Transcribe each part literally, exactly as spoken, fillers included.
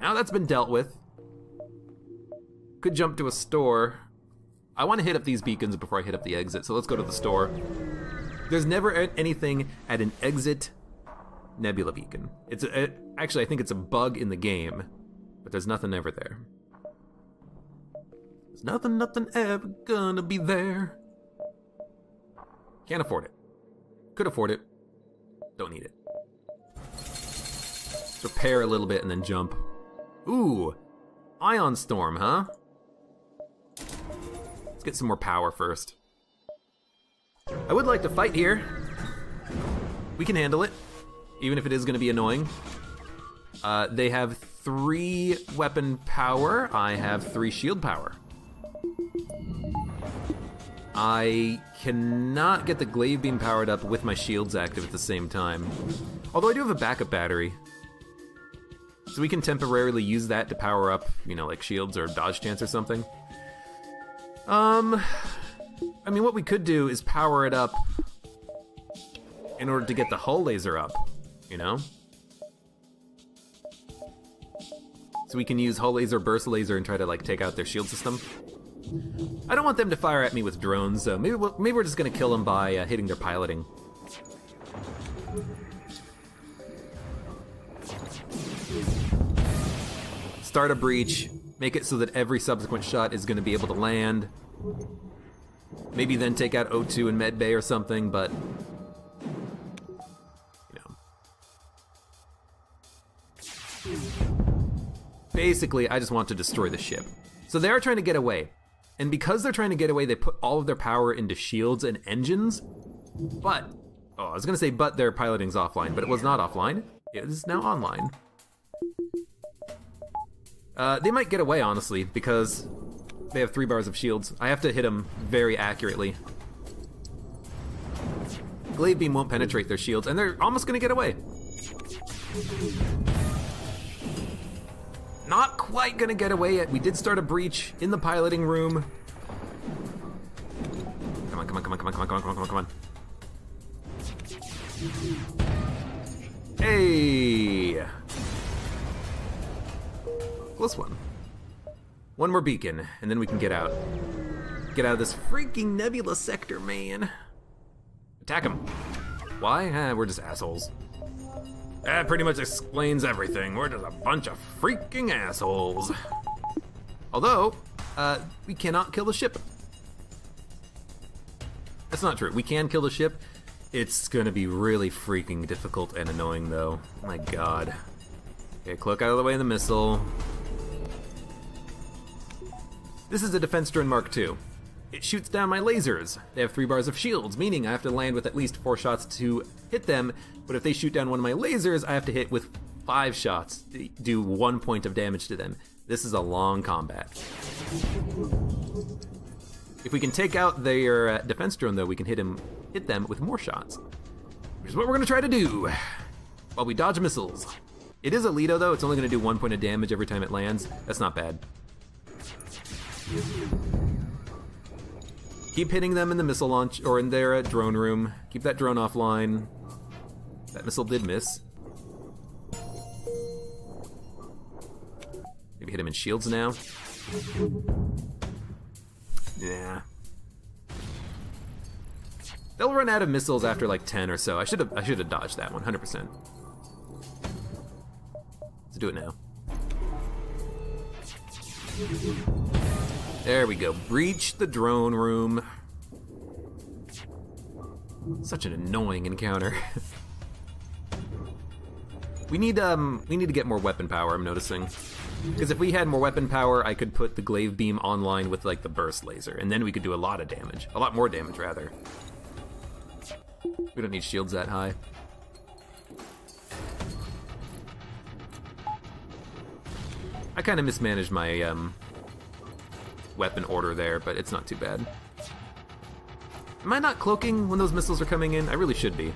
Now that's been dealt with. Could jump to a store. I want to hit up these beacons before I hit up the exit, so let's go to the store. There's never anything at an exit nebula beacon. It's a, it, actually, I think it's a bug in the game, but there's nothing ever there. There's nothing, nothing ever gonna be there. Can't afford it. Could afford it. Don't need it. Repair a little bit and then jump. Ooh, Ion Storm, huh? Let's get some more power first. I would like to fight here. We can handle it, even if it is gonna be annoying. Uh, they have three weapon power. I have three shield power. I cannot get the glaive beam powered up with my shields active at the same time. Although I do have a backup battery. So we can temporarily use that to power up, you know, like shields or dodge chance or something. Um, I mean, what we could do is power it up in order to get the hull laser up, you know? So we can use hull laser, burst laser, and try to, like, take out their shield system. I don't want them to fire at me with drones, so maybe, we'll, maybe we're just gonna kill them by uh, hitting their piloting. Start a breach, make it so that every subsequent shot is going to be able to land. Maybe then take out O two and medbay or something, but you know. Basically, I just want to destroy the ship. So they are trying to get away. And because they're trying to get away, they put all of their power into shields and engines. But, oh, I was going to say but their piloting's offline, but it was not offline. It is now online. Uh, they might get away, honestly, because they have three bars of shields. I have to hit them very accurately. Glaive beam won't penetrate their shields, and they're almost gonna get away. Not quite gonna get away yet. We did start a breach in the piloting room. Come on, come on, come on, come on, come on, come on, come on, come on, come on. Hey! Plus one. One more beacon, and then we can get out. Get out of this freaking nebula sector, man. Attack him. Why? Eh, we're just assholes. That pretty much explains everything. We're just a bunch of freaking assholes. Although, uh, we cannot kill the ship. That's not true. We can kill the ship. It's gonna be really freaking difficult and annoying, though. My god. Okay, cloak out of the way in the missile. This is a defense drone Mark two. It shoots down my lasers. They have three bars of shields, meaning I have to land with at least four shots to hit them, but if they shoot down one of my lasers, I have to hit with five shots to do one point of damage to them. This is a long combat. If we can take out their uh, defense drone, though, we can hit him, hit them with more shots, which is what we're gonna try to do while we dodge missiles. It is a Lido, though. It's only gonna do one point of damage every time it lands. That's not bad. Keep hitting them in the missile launch, or in their uh, drone room. Keep that drone offline. That missile did miss. Maybe hit him in shields now. Yeah. They'll run out of missiles after like ten or so. I should have I should have dodged that one, one hundred percent. Let's do it now. There we go. Breach the drone room. Such an annoying encounter. we need um we need to get more weapon power, I'm noticing. Because if we had more weapon power, I could put the glaive beam online with like the burst laser, and then we could do a lot of damage. A lot more damage rather. We don't need shields that high. I kind of mismanaged my um weapon order there, but it's not too bad. Am I not cloaking when those missiles are coming in? I really should be.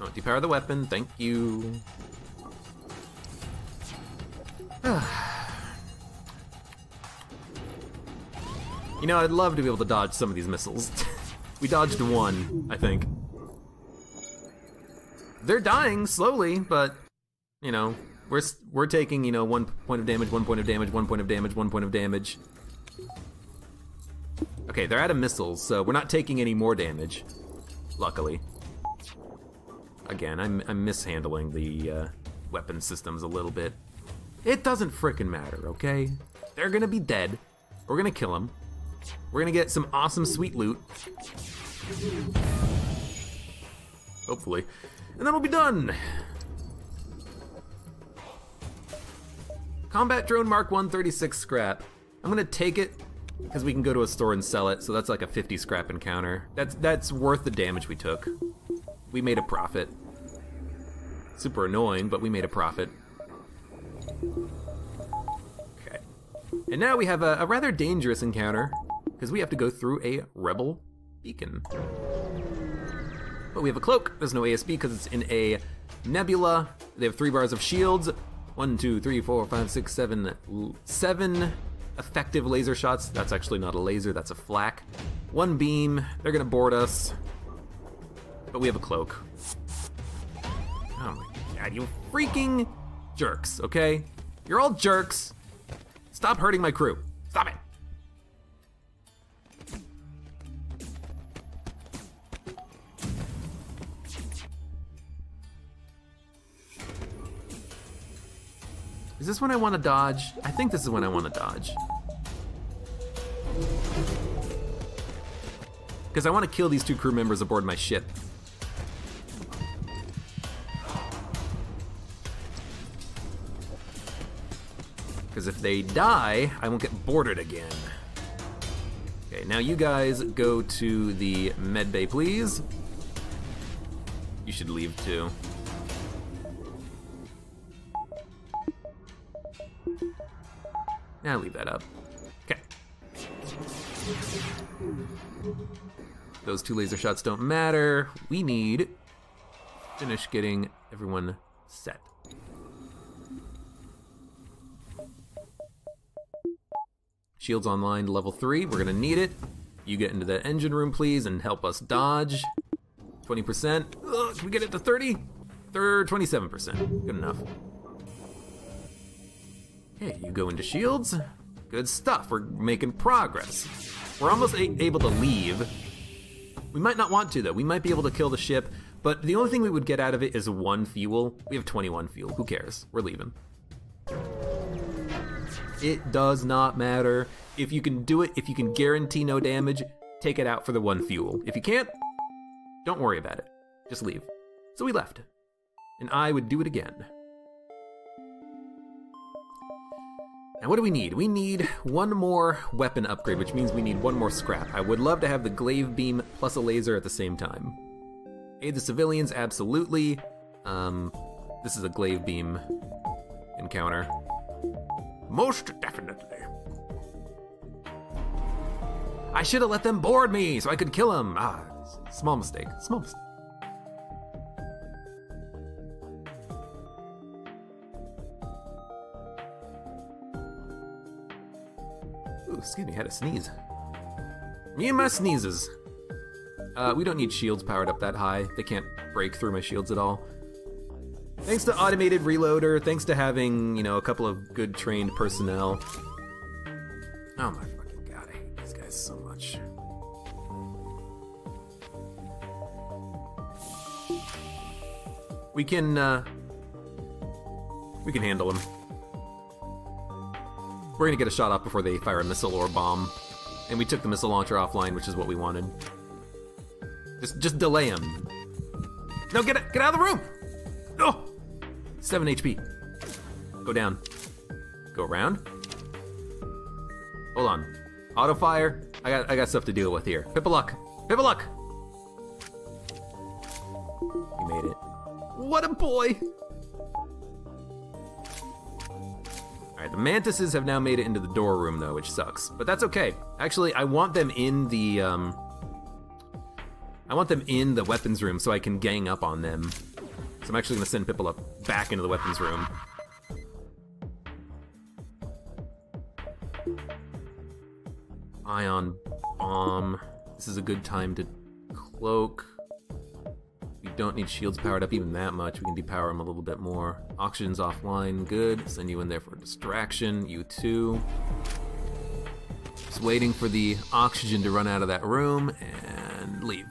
Oh, depower the weapon, thank you. You know, I'd love to be able to dodge some of these missiles. We dodged one, I think. They're dying slowly, but, you know, we're we're taking, you know, one point of damage, one point of damage, one point of damage, one point of damage. Okay, they're out of missiles, so we're not taking any more damage, luckily. Again, I'm, I'm mishandling the uh, weapon systems a little bit. It doesn't frickin' matter, okay? They're gonna be dead. We're gonna kill them. We're gonna get some awesome sweet loot. Hopefully. And then we'll be done! Combat Drone Mark one thirty-six scrap. I'm gonna take it, because we can go to a store and sell it, so that's like a fifty scrap encounter. That's, that's worth the damage we took. We made a profit. Super annoying, but we made a profit. Okay. And now we have a, a rather dangerous encounter, because we have to go through a rebel beacon. But we have a cloak. There's no A S B because it's in a nebula. They have three bars of shields. One, two, three, four, five, six, seven, seven effective laser shots. That's actually not a laser, that's a flak. One beam. They're gonna board us. But we have a cloak. Oh my god, you freaking jerks, okay? You're all jerks. Stop hurting my crew. Stop it. Is this when I want to dodge? I think this is when I want to dodge. Because I want to kill these two crew members aboard my ship. Because if they die, I won't get boarded again. Okay, now you guys go to the med bay, please. You should leave too. Nah, leave that up. Okay. Those two laser shots don't matter. We need to finish getting everyone set. Shields online to level three, we're gonna need it. You get into that engine room, please, and help us dodge. twenty percent, ugh, can we get it to thirty? twenty-seven percent, good enough. Okay, you go into shields. Good stuff, we're making progress. We're almost able to leave. We might not want to though, we might be able to kill the ship, but the only thing we would get out of it is one fuel. We have twenty-one fuel, who cares? We're leaving. It does not matter. If you can do it, if you can guarantee no damage, take it out for the one fuel. If you can't, don't worry about it. Just leave. So we left. And I would do it again. Now what do we need? We need one more weapon upgrade, which means we need one more scrap. I would love to have the glaive beam plus a laser at the same time. Aid the civilians, absolutely. Um, this is a glaive beam encounter. Most definitely. I should have let them board me so I could kill them. Ah, small mistake, small mistake. Ooh, excuse me, I had a sneeze. Me and my sneezes. Uh, we don't need shields powered up that high. They can't break through my shields at all. Thanks to automated reloader, thanks to having, you know, a couple of good trained personnel. Oh my fucking god, I hate these guys so much. We can, uh... we can handle them. We're gonna get a shot off before they fire a missile or a bomb. And we took the missile launcher offline, which is what we wanted. Just, just delay them. No, get, get out of the room! No! seven H P. Go down. Go around. Hold on. Auto fire. I got I got stuff to deal with here. Pippaluck. Pippaluck. You made it. What a boy. All right, the mantises have now made it into the door room though, which sucks. But that's okay. Actually, I want them in the um I want them in the weapons room so I can gang up on them. So I'm actually gonna send Pipple up back into the weapons room. Ion bomb. This is a good time to Cloak. We don't need shields powered up even that much. We can depower them a little bit more. Oxygen's offline. Good. Send you in there for distraction. You too. Just waiting for the oxygen to run out of that room and leave.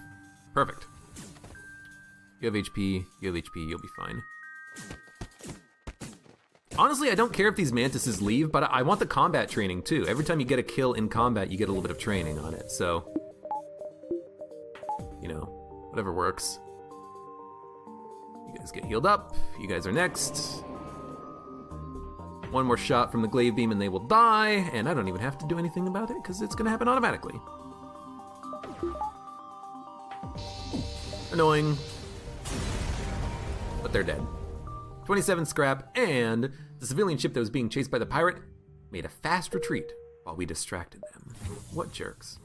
Perfect. You have H P. You have H P. You'll be fine. Honestly, I don't care if these mantises leave, but I want the combat training too. Every time you get a kill in combat, you get a little bit of training on it, so... you know, whatever works. You guys get healed up. You guys are next. One more shot from the glaive beam and they will die, and I don't even have to do anything about it because it's going to happen automatically. Annoying. But they're dead. twenty-seven scrap, and the civilian ship that was being chased by the pirate made a fast retreat while we distracted them. What jerks.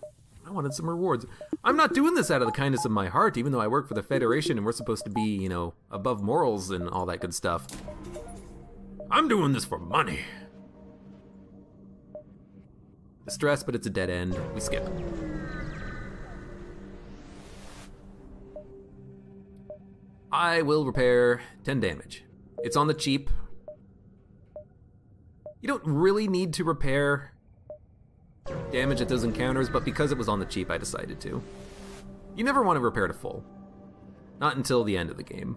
I wanted some rewards. I'm not doing this out of the kindness of my heart, even though I work for the Federation and we're supposed to be, you know, above morals and all that good stuff. I'm doing this for money. Distress, but it's a dead end. We skip. I will repair ten damage. It's on the cheap. You don't really need to repair damage at those encounters, but because it was on the cheap, I decided to. You never want to repair to full. Not until the end of the game.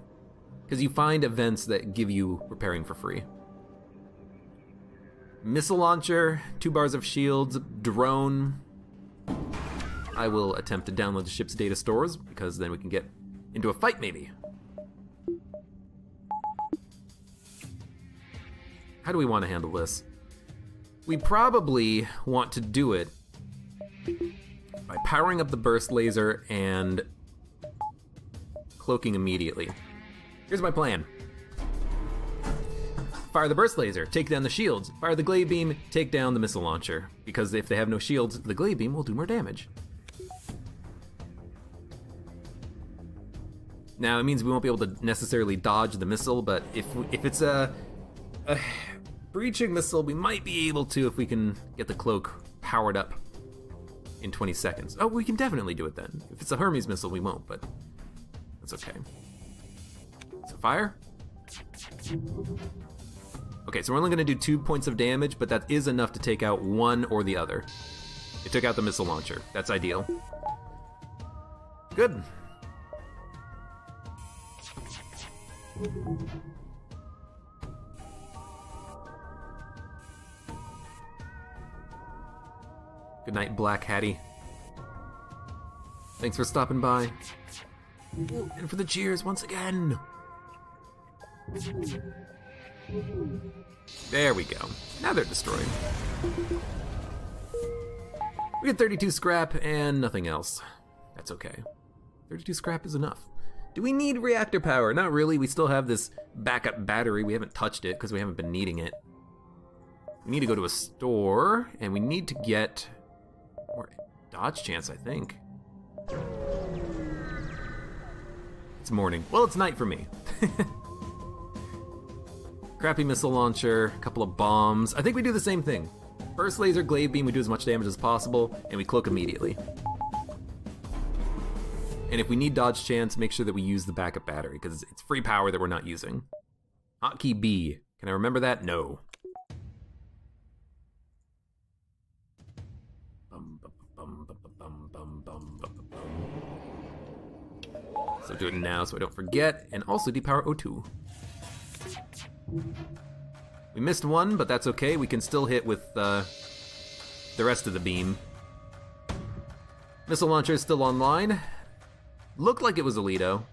Because you find events that give you repairing for free. Missile launcher, two bars of shields, drone. I will attempt to download the ship's data stores, because then we can get into a fight maybe. How do we want to handle this? We probably want to do it by powering up the burst laser and cloaking immediately. Here's my plan. Fire the burst laser, take down the shields. Fire the glaive beam, take down the missile launcher. Because if they have no shields, the glaive beam will do more damage. Now, it means we won't be able to necessarily dodge the missile, but if, if it's a... a breaching missile, we might be able to if we can get the cloak powered up in twenty seconds. Oh, we can definitely do it then. If it's a Hermes missile, we won't, but that's okay. So fire. Okay, so we're only gonna do two points of damage, but that is enough to take out one or the other. It took out the missile launcher. That's ideal. Good. Good night, Black Hattie. Thanks for stopping by. And for the cheers once again. There we go. Now they're destroyed. We get thirty-two scrap and nothing else. That's okay. thirty-two scrap is enough. Do we need reactor power? Not really. We still have this backup battery. We haven't touched it because we haven't been needing it. We need to go to a store and we need to get... or dodge chance, I think. It's morning. Well, it's night for me. Crappy missile launcher, a couple of bombs. I think we do the same thing. Burst laser, glaive beam, we do as much damage as possible, and we cloak immediately. And if we need dodge chance, make sure that we use the backup battery, because it's free power that we're not using. Hotkey B. Can I remember that? No. So do it now so I don't forget, and also depower O two. We missed one, but that's okay. We can still hit with uh, the rest of the beam. Missile launcher is still online. Looked like it was Alito.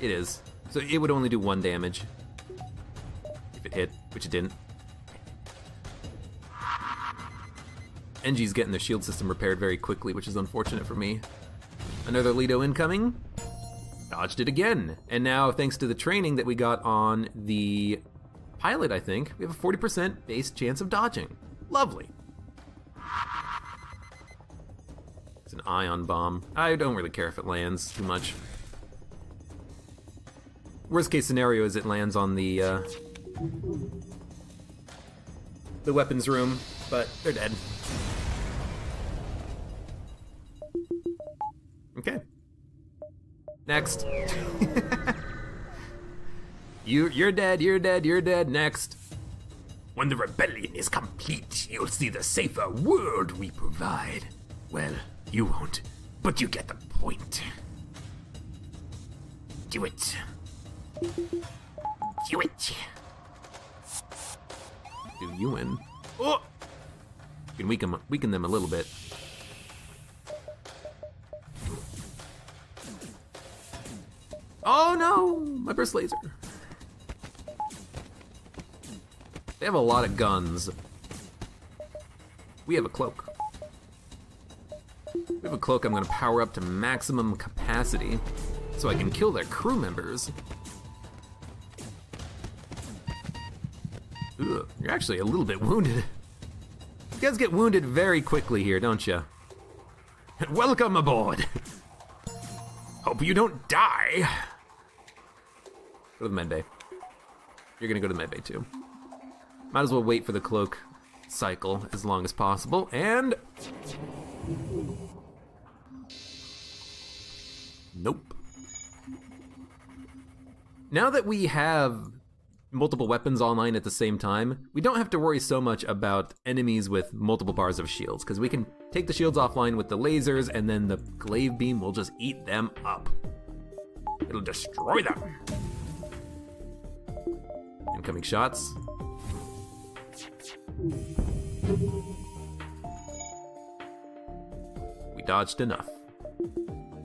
It is. So it would only do one damage. If it hit, which it didn't. Engi's getting their shield system repaired very quickly, which is unfortunate for me. Another Alito incoming. Dodged it again. And now, thanks to the training that we got on the pilot, I think, we have a forty percent base chance of dodging. Lovely. It's an ion bomb. I don't really care if it lands too much. Worst case scenario is it lands on the, uh, the weapons room, but they're dead. Okay. Next. you, you're dead, you're dead, you're dead, next. When the rebellion is complete, you'll see the safer world we provide. Well, you won't, but you get the point. Do it. Do it. Do you win? Oh! You can weaken, weaken them a little bit. Oh no! My burst laser. They have a lot of guns. We have a cloak. We have a cloak I'm gonna power up to maximum capacity so I can kill their crew members. Ugh, you're actually a little bit wounded. You guys get wounded very quickly here, don't you? Welcome aboard! Hope you don't die! Go to the med bay. You're gonna go to the med bay too. Might as well wait for the cloak cycle as long as possible, and... Nope. Now that we have multiple weapons online at the same time, we don't have to worry so much about enemies with multiple bars of shields, because we can take the shields offline with the lasers, and then the glaive beam will just eat them up. It'll destroy them. Incoming shots. We dodged enough.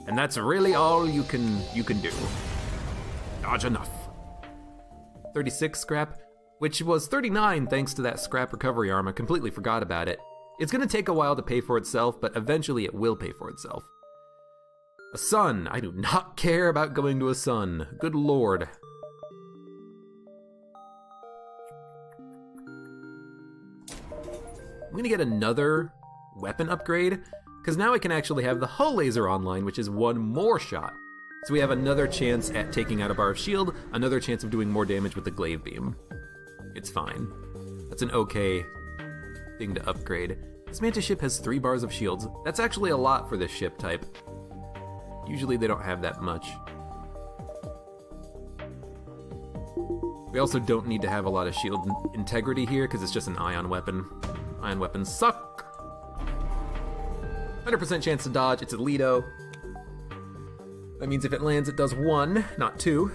And that's really all you can you can do. Dodge enough. thirty-six scrap, which was thirty-nine thanks to that scrap recovery arm. I completely forgot about it. It's gonna take a while to pay for itself, but eventually it will pay for itself. A sun. I do not care about going to a sun. Good lord. I'm gonna get another weapon upgrade, because now I can actually have the hull laser online, which is one more shot. So we have another chance at taking out a bar of shield, another chance of doing more damage with the glaive beam. It's fine. That's an okay thing to upgrade. This Mantis ship has three bars of shields. That's actually a lot for this ship type. Usually they don't have that much. We also don't need to have a lot of shield integrity here, because it's just an ion weapon. Ion weapons suck. one hundred percent chance to dodge, it's a Lido. That means if it lands, it does one, not two.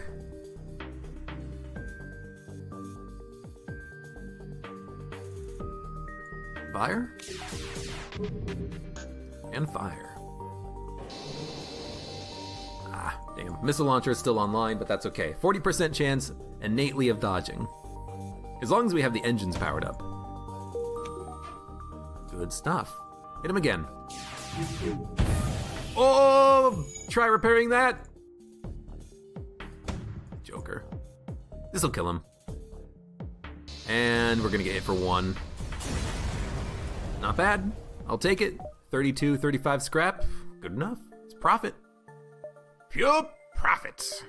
Fire. And fire. Ah, damn. Missile launcher is still online, but that's okay. forty percent chance innately of dodging. As long as we have the engines powered up. Good stuff. Hit him again. Oh! Try repairing that. Joker. This'll kill him. And we're gonna get hit for one. Not bad. I'll take it. thirty-two, thirty-five scrap. Good enough. It's profit. Pure profits.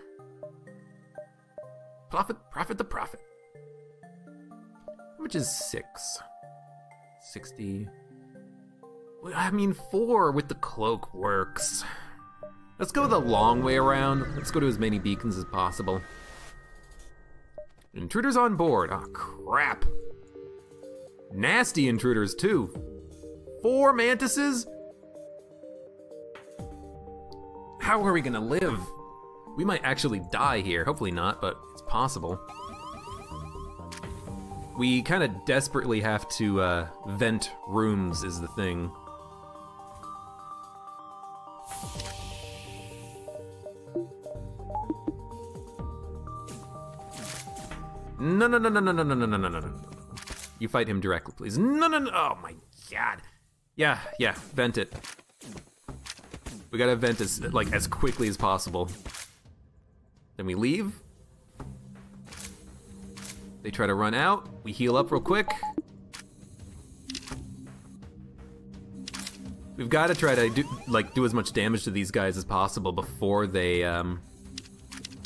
Profit, profit the profit. How much is six? sixty. I mean, four with the cloak works. Let's go the long way around. Let's go to as many beacons as possible. Intruders on board. Ah, crap. Nasty intruders, too. Four mantises? How are we gonna live? We might actually die here. Hopefully not, but it's possible. We kind of desperately have to uh, vent rooms is the thing. No, no, no, no, no, no, no, no, no, no, no, no. You fight him directly, please. No, no, no, oh my god. Yeah, yeah, vent it. We gotta vent as, like, as quickly as possible. Then we leave. They try to run out. We heal up real quick. We've gotta try to do, like, do as much damage to these guys as possible before they, um,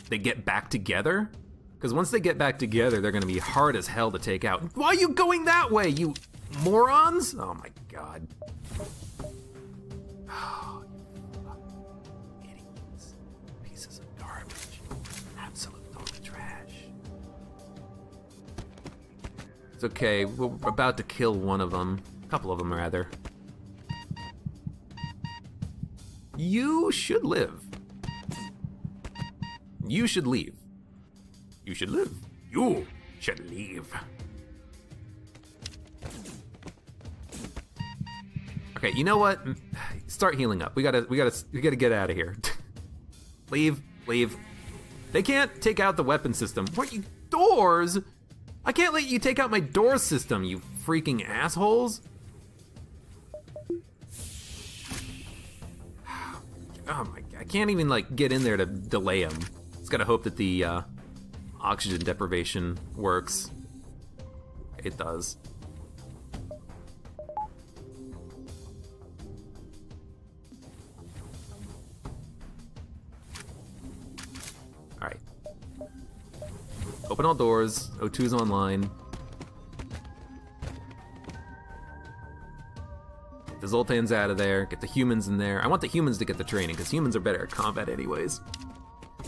they get back together. Because once they get back together, they're going to be hard as hell to take out. Why are you going that way, you morons? Oh my god. Oh, you fucking idiots. Piece So we can go in the trash. It's okay. We're about to kill one of them. A couple of them, rather. You should live. You should leave. You should live. You should leave. Okay, you know what? Start healing up. We gotta, we gotta, we gotta get out of here. Leave, leave. They can't take out the weapon system. What, you doors? I can't let you take out my door system, you freaking assholes. Oh my, I can't even like get in there to delay him. Just gotta hope that the uh, oxygen deprivation works. It does. Alright. Open all doors. O two's online. Get the Zoltan's out of there. Get the humans in there. I want the humans to get the training, because humans are better at combat anyways.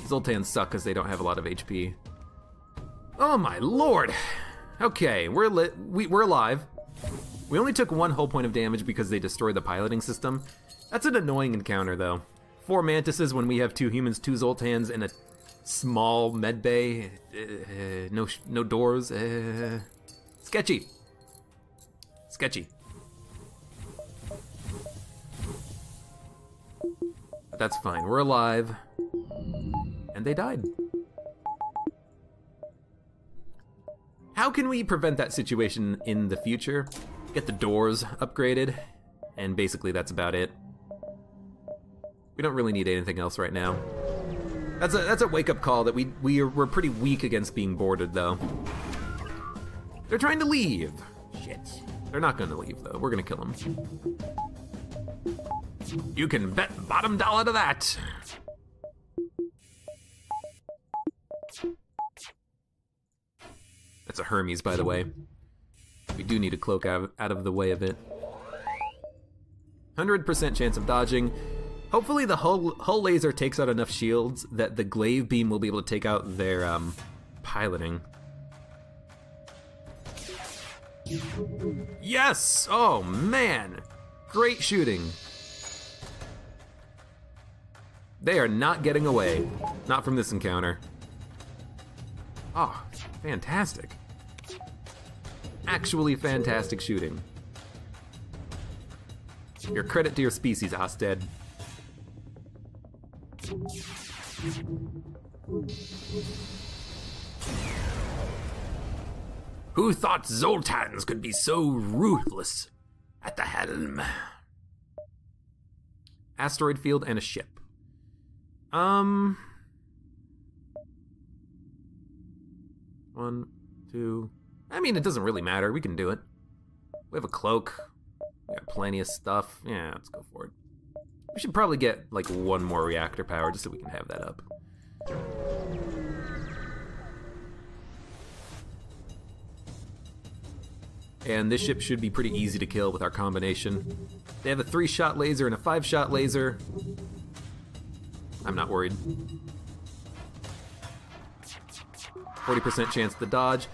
Zoltans suck because they don't have a lot of H P. Oh my lord! Okay, we're lit. We, we're alive. We only took one whole point of damage because they destroyed the piloting system. That's an annoying encounter, though. Four Mantises when we have two humans, two Zoltans, and a small med bay. Uh, no, no doors. Uh, sketchy. Sketchy. But that's fine. We're alive. And they died. How can we prevent that situation in the future? Get the doors upgraded, and basically that's about it. We don't really need anything else right now. That's a that's a wake-up call that we we are, we're pretty weak against being boarded though. They're trying to leave. Shit. They're not going to leave though. We're going to kill them. You can bet bottom dollar to that. That's a Hermes, by the way. We do need a cloak out, out of the way of it. one hundred percent chance of dodging. Hopefully the hull, hull laser takes out enough shields that the glaive beam will be able to take out their um, piloting. Yes! Oh, man! Great shooting. They are not getting away. Not from this encounter. Oh, fantastic. Actually fantastic shooting. Your credit to your species, Osted. Who thought Zoltans could be so ruthless at the helm? Asteroid field and a ship. Um... One, two... I mean, it doesn't really matter. We can do it. We have a cloak. We got plenty of stuff. Yeah, let's go for it. We should probably get, like, one more reactor power just so we can have that up. And this ship should be pretty easy to kill with our combination. They have a three-shot laser and a five-shot laser. I'm not worried. forty percent chance to dodge.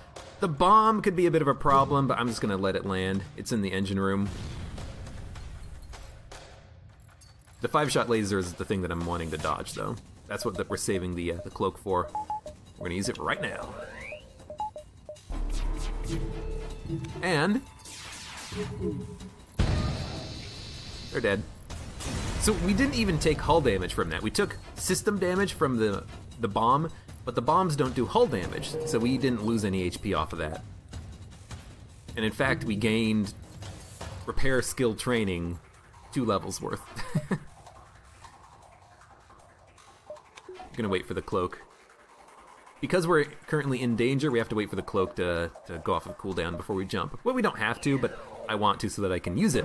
The bomb could be a bit of a problem, but I'm just gonna let it land. It's in the engine room. The five-shot laser is the thing that I'm wanting to dodge, though. That's what the, we're saving the, uh, the cloak for. We're gonna use it right now. And... they're dead. So we didn't even take hull damage from that. We took system damage from the, the bomb, but the bombs don't do hull damage, so we didn't lose any H P off of that. And in fact, we gained repair skill training two levels worth. I'm gonna wait for the cloak. Because we're currently in danger, we have to wait for the cloak to, to go off of cooldown before we jump. Well, we don't have to, but I want to so that I can use it.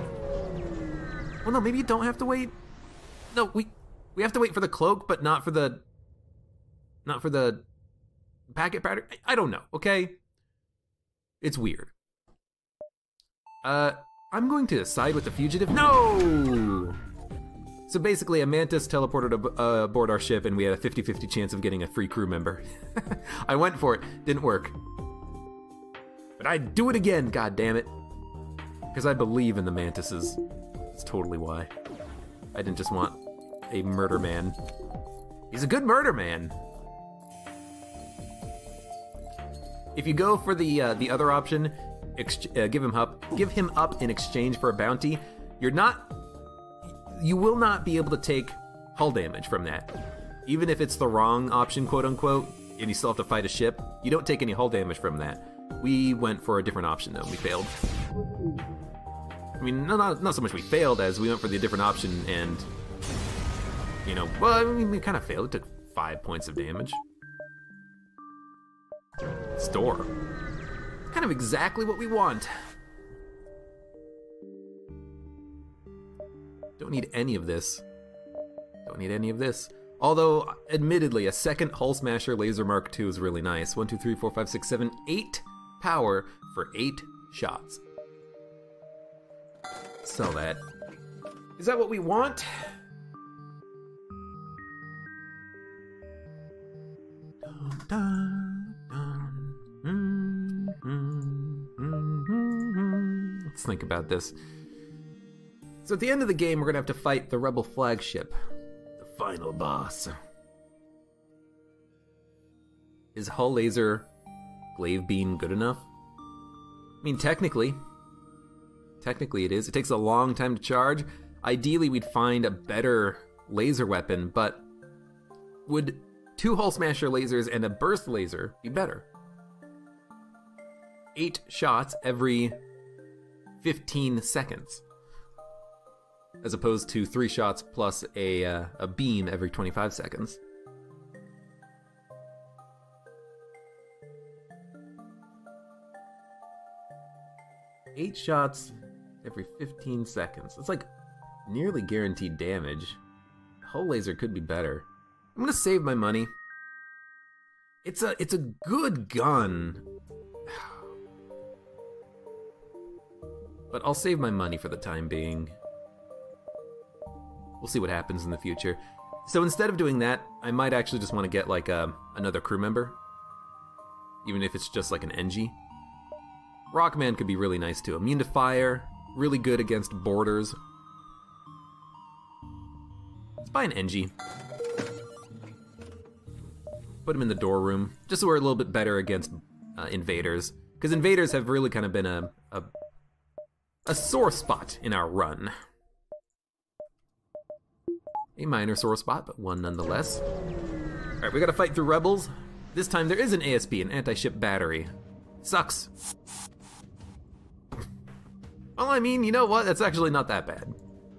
Well, no, maybe you don't have to wait. No, we we have to wait for the cloak, but not for the... Not for the packet pattern? I don't know, okay? It's weird. Uh, I'm going to side with the fugitive. No! So basically, a Mantis teleported ab uh, aboard our ship, and we had a fifty fifty chance of getting a free crew member. I went for it. Didn't work. But I'd do it again, god damn it. Because I believe in the Mantises. That's totally why. I didn't just want a murder man. He's a good murder man. If you go for the uh, the other option, ex uh, give him up, give him up in exchange for a bounty, you're not, you will not be able to take hull damage from that. Even if it's the wrong option, quote unquote, and you still have to fight a ship, you don't take any hull damage from that. We went for a different option though, we failed. I mean, not, not so much we failed as we went for the different option and, you know, well, I mean, we kind of failed. It took five points of damage. Store. It's kind of exactly what we want. Don't need any of this. Don't need any of this. Although, admittedly, a second Hull Smasher Laser Mark two is really nice. One, two, three, four, five, six, seven, eight power for eight shots. Sell that. Is that what we want? Dun, dun. Let's think about this. So at the end of the game, we're gonna have to fight the Rebel flagship, the final boss. Is Hull Laser Glaive Beam good enough? I mean, technically, technically it is. It takes a long time to charge. Ideally, we'd find a better laser weapon, but would two Hull Smasher lasers and a burst laser be better? Eight shots every fifteen seconds, as opposed to three shots plus a, uh, a beam every twenty-five seconds. Eight shots every fifteen seconds. It's like nearly guaranteed damage. Hull Laser could be better. I'm gonna save my money. It's a, it's a good gun. But I'll save my money for the time being. We'll see what happens in the future. So instead of doing that, I might actually just want to get like a, another crew member. Even if it's just like an Engi. Rockman could be really nice too. Immune to fire, really good against borders. Let's buy an Engi. Put him in the door room, just so we're a little bit better against uh, invaders. Because invaders have really kind of been a... a A sore spot in our run. A minor sore spot, but one nonetheless. Alright, we gotta fight through rebels. This time there is an A S B, an anti-ship battery. Sucks. Well, I mean, you know what? That's actually not that bad.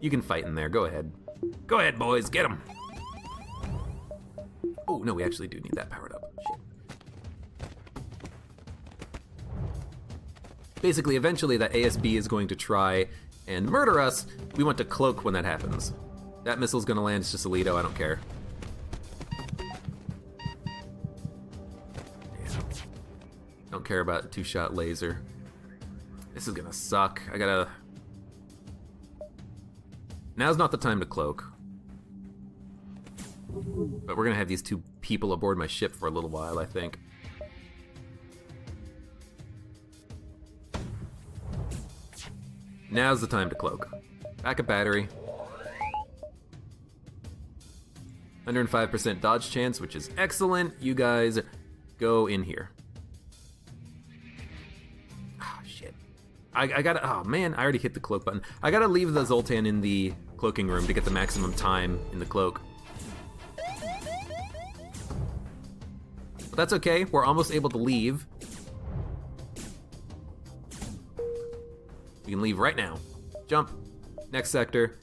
You can fight in there, go ahead. Go ahead, boys, get them! Oh, no, we actually do need that powered up. Shit. Basically, eventually that A S B is going to try and murder us. We want to cloak when that happens. That missile's gonna land, it's just a Lido, I don't care. Damn. Don't care about a two-shot laser. This is gonna suck, I gotta... Now's not the time to cloak. But we're gonna have these two people aboard my ship for a little while, I think. Now's the time to cloak. Backup battery. one hundred five percent dodge chance, which is excellent. You guys go in here. Ah, oh, shit. I, I gotta, oh man, I already hit the cloak button. I gotta leave the Zoltan in the cloaking room to get the maximum time in the cloak. But that's okay, we're almost able to leave. You can leave right now. Jump. Next sector.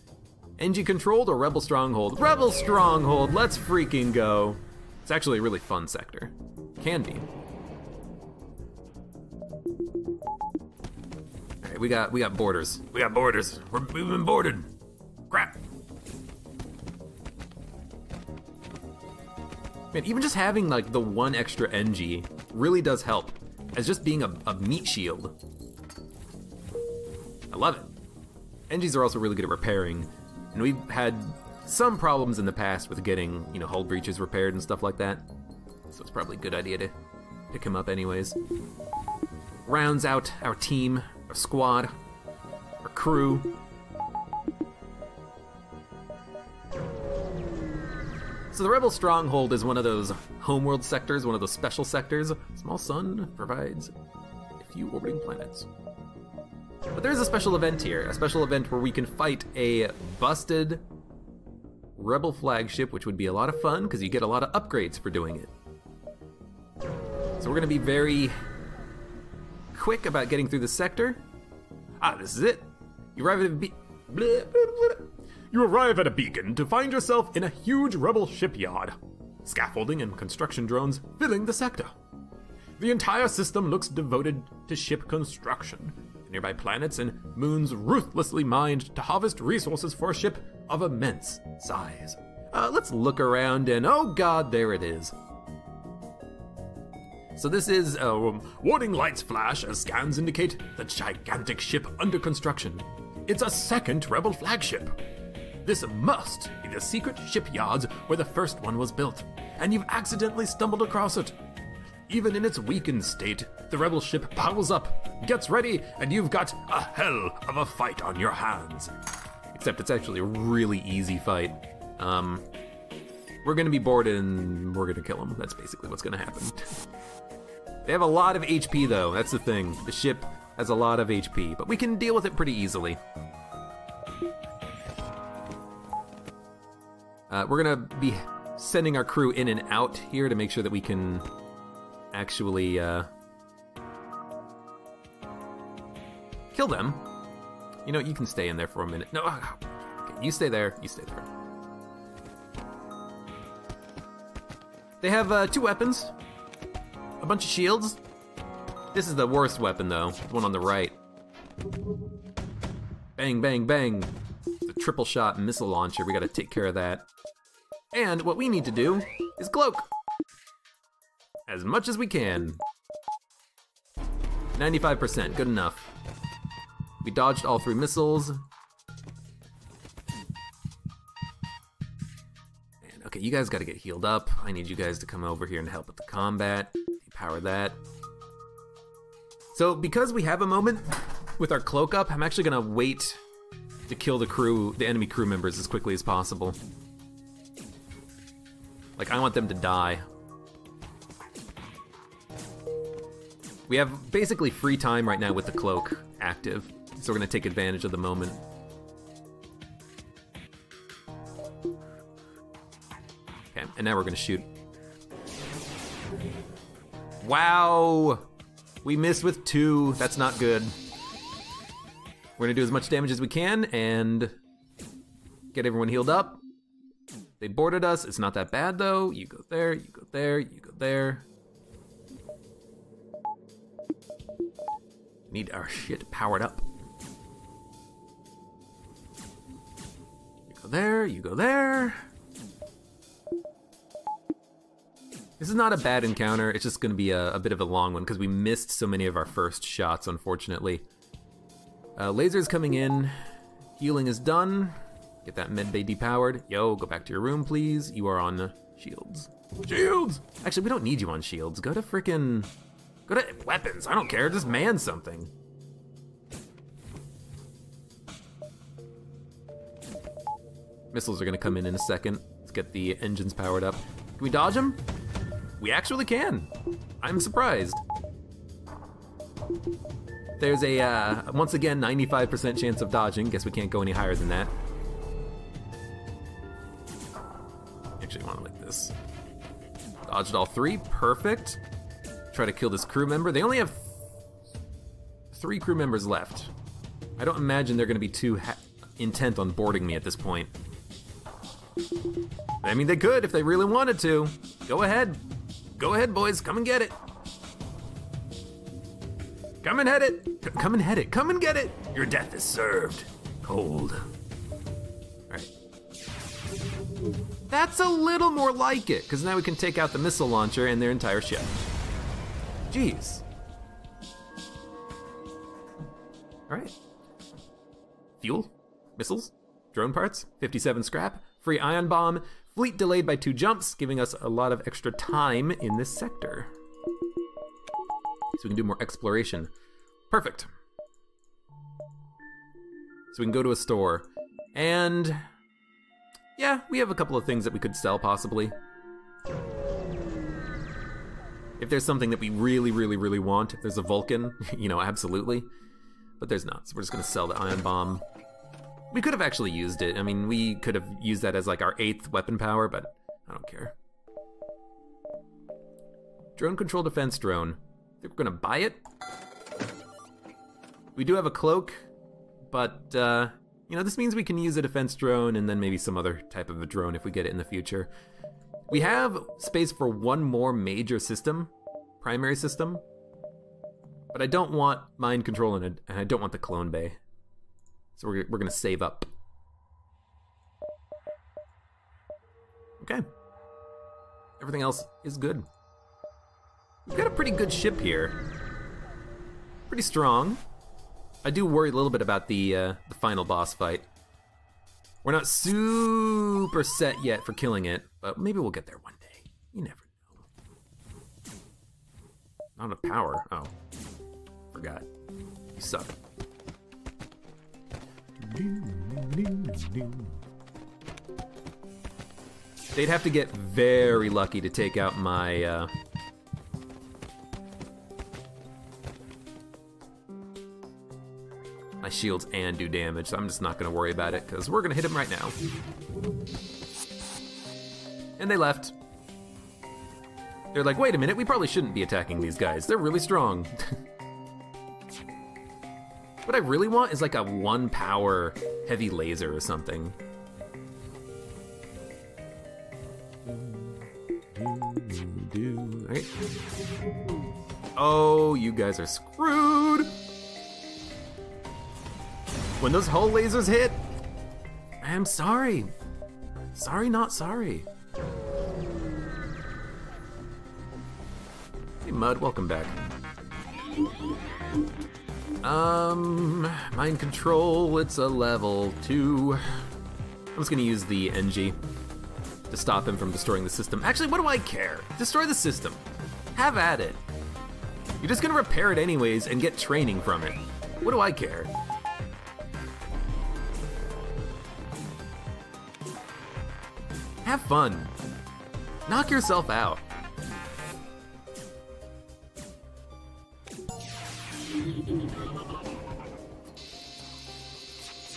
Engi controlled or Rebel Stronghold? Rebel Stronghold! Let's freaking go. It's actually a really fun sector. Can be. Alright, we got we got borders. We got borders. We're, we've been boarded. Crap. Man, even just having like the one extra Engi really does help. As just being a, a meat shield. I love it. Engis are also really good at repairing, and we've had some problems in the past with getting, you know, hull breaches repaired and stuff like that. So it's probably a good idea to pick him up anyways. Rounds out our team, our squad, our crew. So the Rebel Stronghold is one of those homeworld sectors, one of those special sectors. Small Sun provides a few orbiting planets. But there's a special event here, a special event where we can fight a busted Rebel flagship, which would be a lot of fun because you get a lot of upgrades for doing it. So we're going to be very quick about getting through the sector. Ah, this is it. You arrive at a be- bleh, bleh, bleh. You arrive at a beacon to find yourself in a huge Rebel shipyard. Scaffolding and construction drones filling the sector. The entire system looks devoted to ship construction. Nearby planets and moons ruthlessly mined to harvest resources for a ship of immense size. Uh, let's look around and oh god, there it is. So this is, uh, warning lights flash as scans indicate the gigantic ship under construction. It's a second Rebel flagship. This must be the secret shipyards where the first one was built, and you've accidentally stumbled across it. Even in its weakened state, the Rebel ship powers up, gets ready, and you've got a hell of a fight on your hands. Except it's actually a really easy fight. Um, we're gonna be bored and we're gonna kill them. That's basically what's gonna happen. They have a lot of H P though, that's the thing. The ship has a lot of H P, but we can deal with it pretty easily. Uh, we're gonna be sending our crew in and out here to make sure that we can actually uh, kill them. You know, you can stay in there for a minute. No, okay, you stay there, you stay there. They have uh, two weapons, a bunch of shields. This is the worst weapon though, the one on the right. Bang, bang, bang. It's a triple shot missile launcher, we gotta take care of that. And what we need to do is cloak. As much as we can. ninety-five percent, good enough. We dodged all three missiles. And okay, you guys gotta get healed up. I need you guys to come over here and help with the combat. Depower that. So because we have a moment with our cloak up, I'm actually gonna wait to kill the crew, the enemy crew members as quickly as possible. Like, I want them to die. We have basically free time right now with the cloak active, so we're gonna take advantage of the moment. Okay, and now we're gonna shoot. Wow! We missed with two, that's not good. We're gonna do as much damage as we can and get everyone healed up. They boarded us, it's not that bad though. You go there, you go there, you go there. Need our shit powered up. You go there, you go there. This is not a bad encounter, it's just gonna be a, a bit of a long one because we missed so many of our first shots, unfortunately. Uh, laser's coming in, healing is done. Get that med bay depowered. Yo, go back to your room, please. You are on shields. Shields! Actually, we don't need you on shields. Go to frickin'... Go to weapons, I don't care, just man something. Missiles are gonna come in in a second. Let's get the engines powered up. Can we dodge them? We actually can. I'm surprised. There's a, uh, once again, ninety-five percent chance of dodging. Guess we can't go any higher than that. Actually, I want it like this. Dodged all three, perfect. Try to kill this crew member. They only have three crew members left. I don't imagine they're gonna be too ha intent on boarding me at this point. I mean, they could if they really wanted to. Go ahead. Go ahead, boys, come and get it. Come and head it. C come and head it, come and get it. Your death is served. Cold. All right. That's a little more like it, because now we can take out the missile launcher and their entire ship. Jeez. All right. Fuel, missiles, drone parts, fifty-seven scrap. Free ion bomb, fleet delayed by two jumps, giving us a lot of extra time in this sector. So we can do more exploration. Perfect. So we can go to a store. And yeah, we have a couple of things that we could sell possibly. If there's something that we really, really, really want, if there's a Vulcan, you know, absolutely. But there's not, so we're just gonna sell the ion bomb. We could have actually used it. I mean, we could have used that as like our eighth weapon power, but I don't care. Drone control defense drone. I think we're gonna buy it. We do have a cloak, but uh, you know, this means we can use a defense drone and then maybe some other type of a drone if we get it in the future. We have space for one more major system, primary system, but I don't want mind control and, and I don't want the clone bay. So we're, we're gonna save up. Okay. Everything else is good. We've got a pretty good ship here. Pretty strong. I do worry a little bit about the, uh, the final boss fight. We're not super set yet for killing it, but maybe we'll get there one day. You never know. Not enough power. Oh. Forgot. You suck. They'd have to get very lucky to take out my, uh... my shields and do damage, so I'm just not gonna worry about it, because we're gonna hit him right now. And they left. They're like, wait a minute, we probably shouldn't be attacking these guys. They're really strong. What I really want is like a one power heavy laser or something. Right. Oh, you guys are screwed. When those hull lasers hit, I'm sorry. Sorry, not sorry. Hey, Mud, welcome back. Um, mind control, it's a level two. I'm just gonna use the Engi to stop him from destroying the system. Actually, what do I care? Destroy the system. Have at it. You're just gonna repair it anyways and get training from it. What do I care? Have fun. Knock yourself out.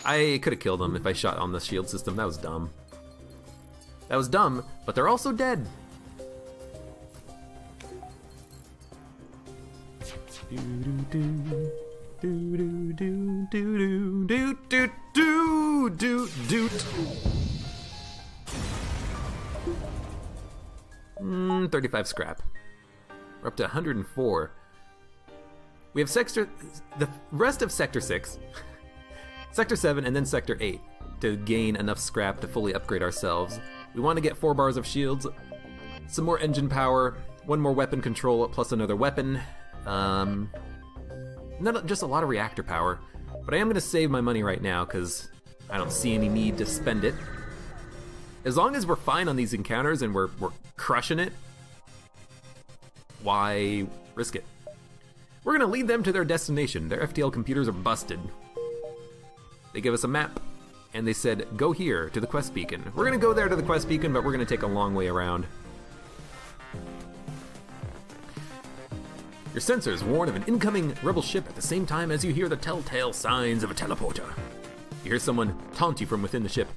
I could have killed them if I shot on the shield system. That was dumb. That was dumb, but they're also dead. Mm, thirty-five scrap. We're up to one hundred and four. We have sector, the rest of sector six, sector seven, and then sector eight to gain enough scrap to fully upgrade ourselves. We want to get four bars of shields, some more engine power, one more weapon control plus another weapon, um, not just a lot of reactor power. But I am going to save my money right now because I don't see any need to spend it. As long as we're fine on these encounters and we're, we're crushing it, why risk it? We're gonna lead them to their destination. Their F T L computers are busted. They give us a map, and they said, go here, to the quest beacon. We're gonna go there to the quest beacon, but we're gonna take a long way around. Your sensors warn of an incoming rebel ship at the same time as you hear the telltale signs of a teleporter. You hear someone taunt you from within the ship.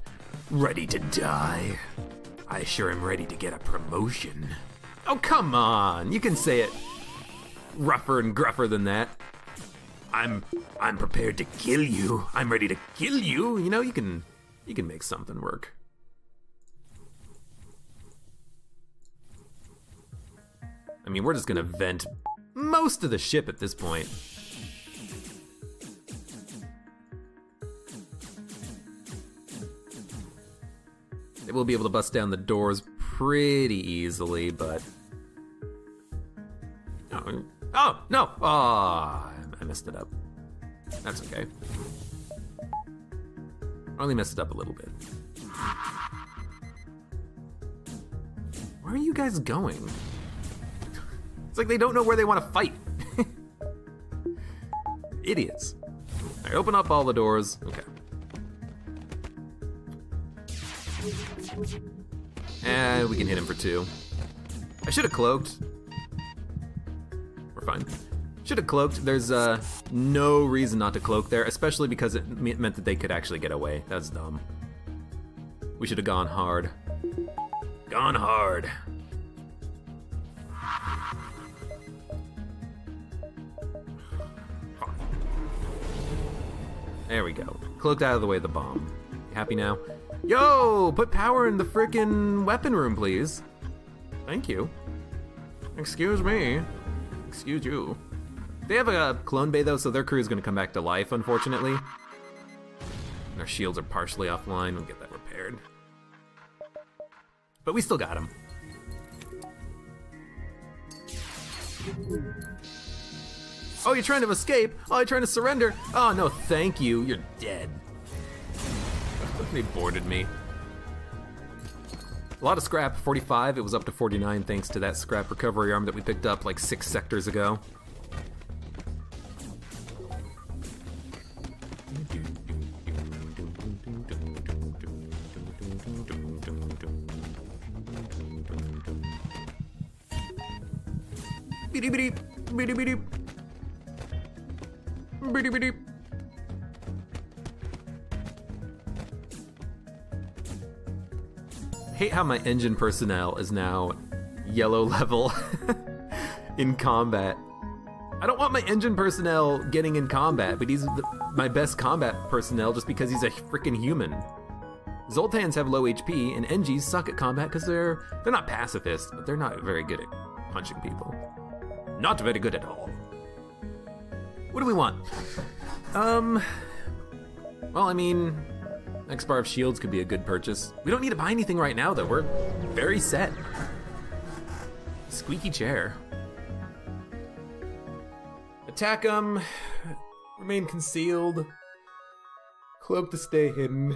Ready to die. I sure am ready to get a promotion. Oh, come on, you can say it rougher and gruffer than that. I'm I'm prepared to kill you. I'm ready to kill you. You know, you can you can make something work. I mean, we're just gonna vent most of the ship at this point. They will be able to bust down the doors pretty easily, but no. Oh, no! Ah, oh, I messed it up. That's okay. I only messed it up a little bit. Where are you guys going? It's like they don't know where they want to fight. Idiots. I open up all the doors. Okay. And we can hit him for two. I should have cloaked. We're fine. Should have cloaked. There's uh, no reason not to cloak there, especially because it meant that they could actually get away. That's dumb. We should have gone hard. Gone hard. There we go. Cloaked out of the way of the bomb. Happy now? Yo, put power in the frickin' weapon room, please. Thank you. Excuse me. Excuse you. They have a clone bay, though, so their crew's gonna come back to life, unfortunately. And their shields are partially offline. We'll get that repaired. But we still got them. Oh, you're trying to escape? Oh, you're trying to surrender? Oh, no, thank you. You're dead. They boarded me. A lot of scrap. forty-five. It was up to forty-nine thanks to that scrap recovery arm that we picked up like six sectors ago. Beep beep beep beep. Beep beep. Hate how my engine personnel is now yellow level in combat. I don't want my engine personnel getting in combat, but he's the, my best combat personnel just because he's a freaking human. Zoltans have low H P, and Engis suck at combat because they're they're not pacifists, but they're not very good at punching people. Not very good at all. What do we want? Um. Well, I mean. Next bar of shields could be a good purchase. We don't need to buy anything right now, though. We're very set. Squeaky chair. Attack them. Remain concealed. Cloak to stay hidden.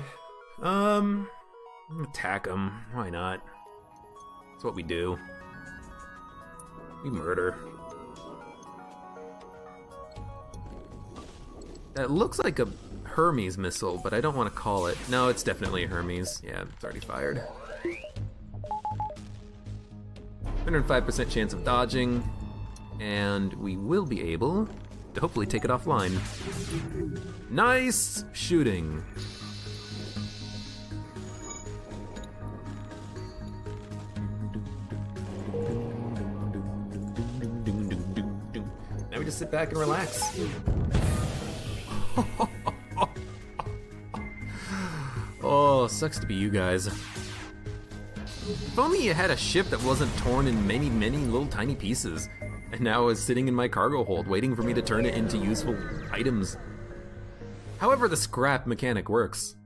Um, attack them. Why not? That's what we do. We murder. That looks like a Hermes missile, but I don't want to call it. No, it's definitely Hermes. Yeah, it's already fired. one hundred five percent chance of dodging, and we will be able to hopefully take it offline. Nice shooting. Now we just sit back and relax. Oh, sucks to be you guys. If only you had a ship that wasn't torn in many, many little tiny pieces, and now is sitting in my cargo hold waiting for me to turn it into useful items. However the scrap mechanic works.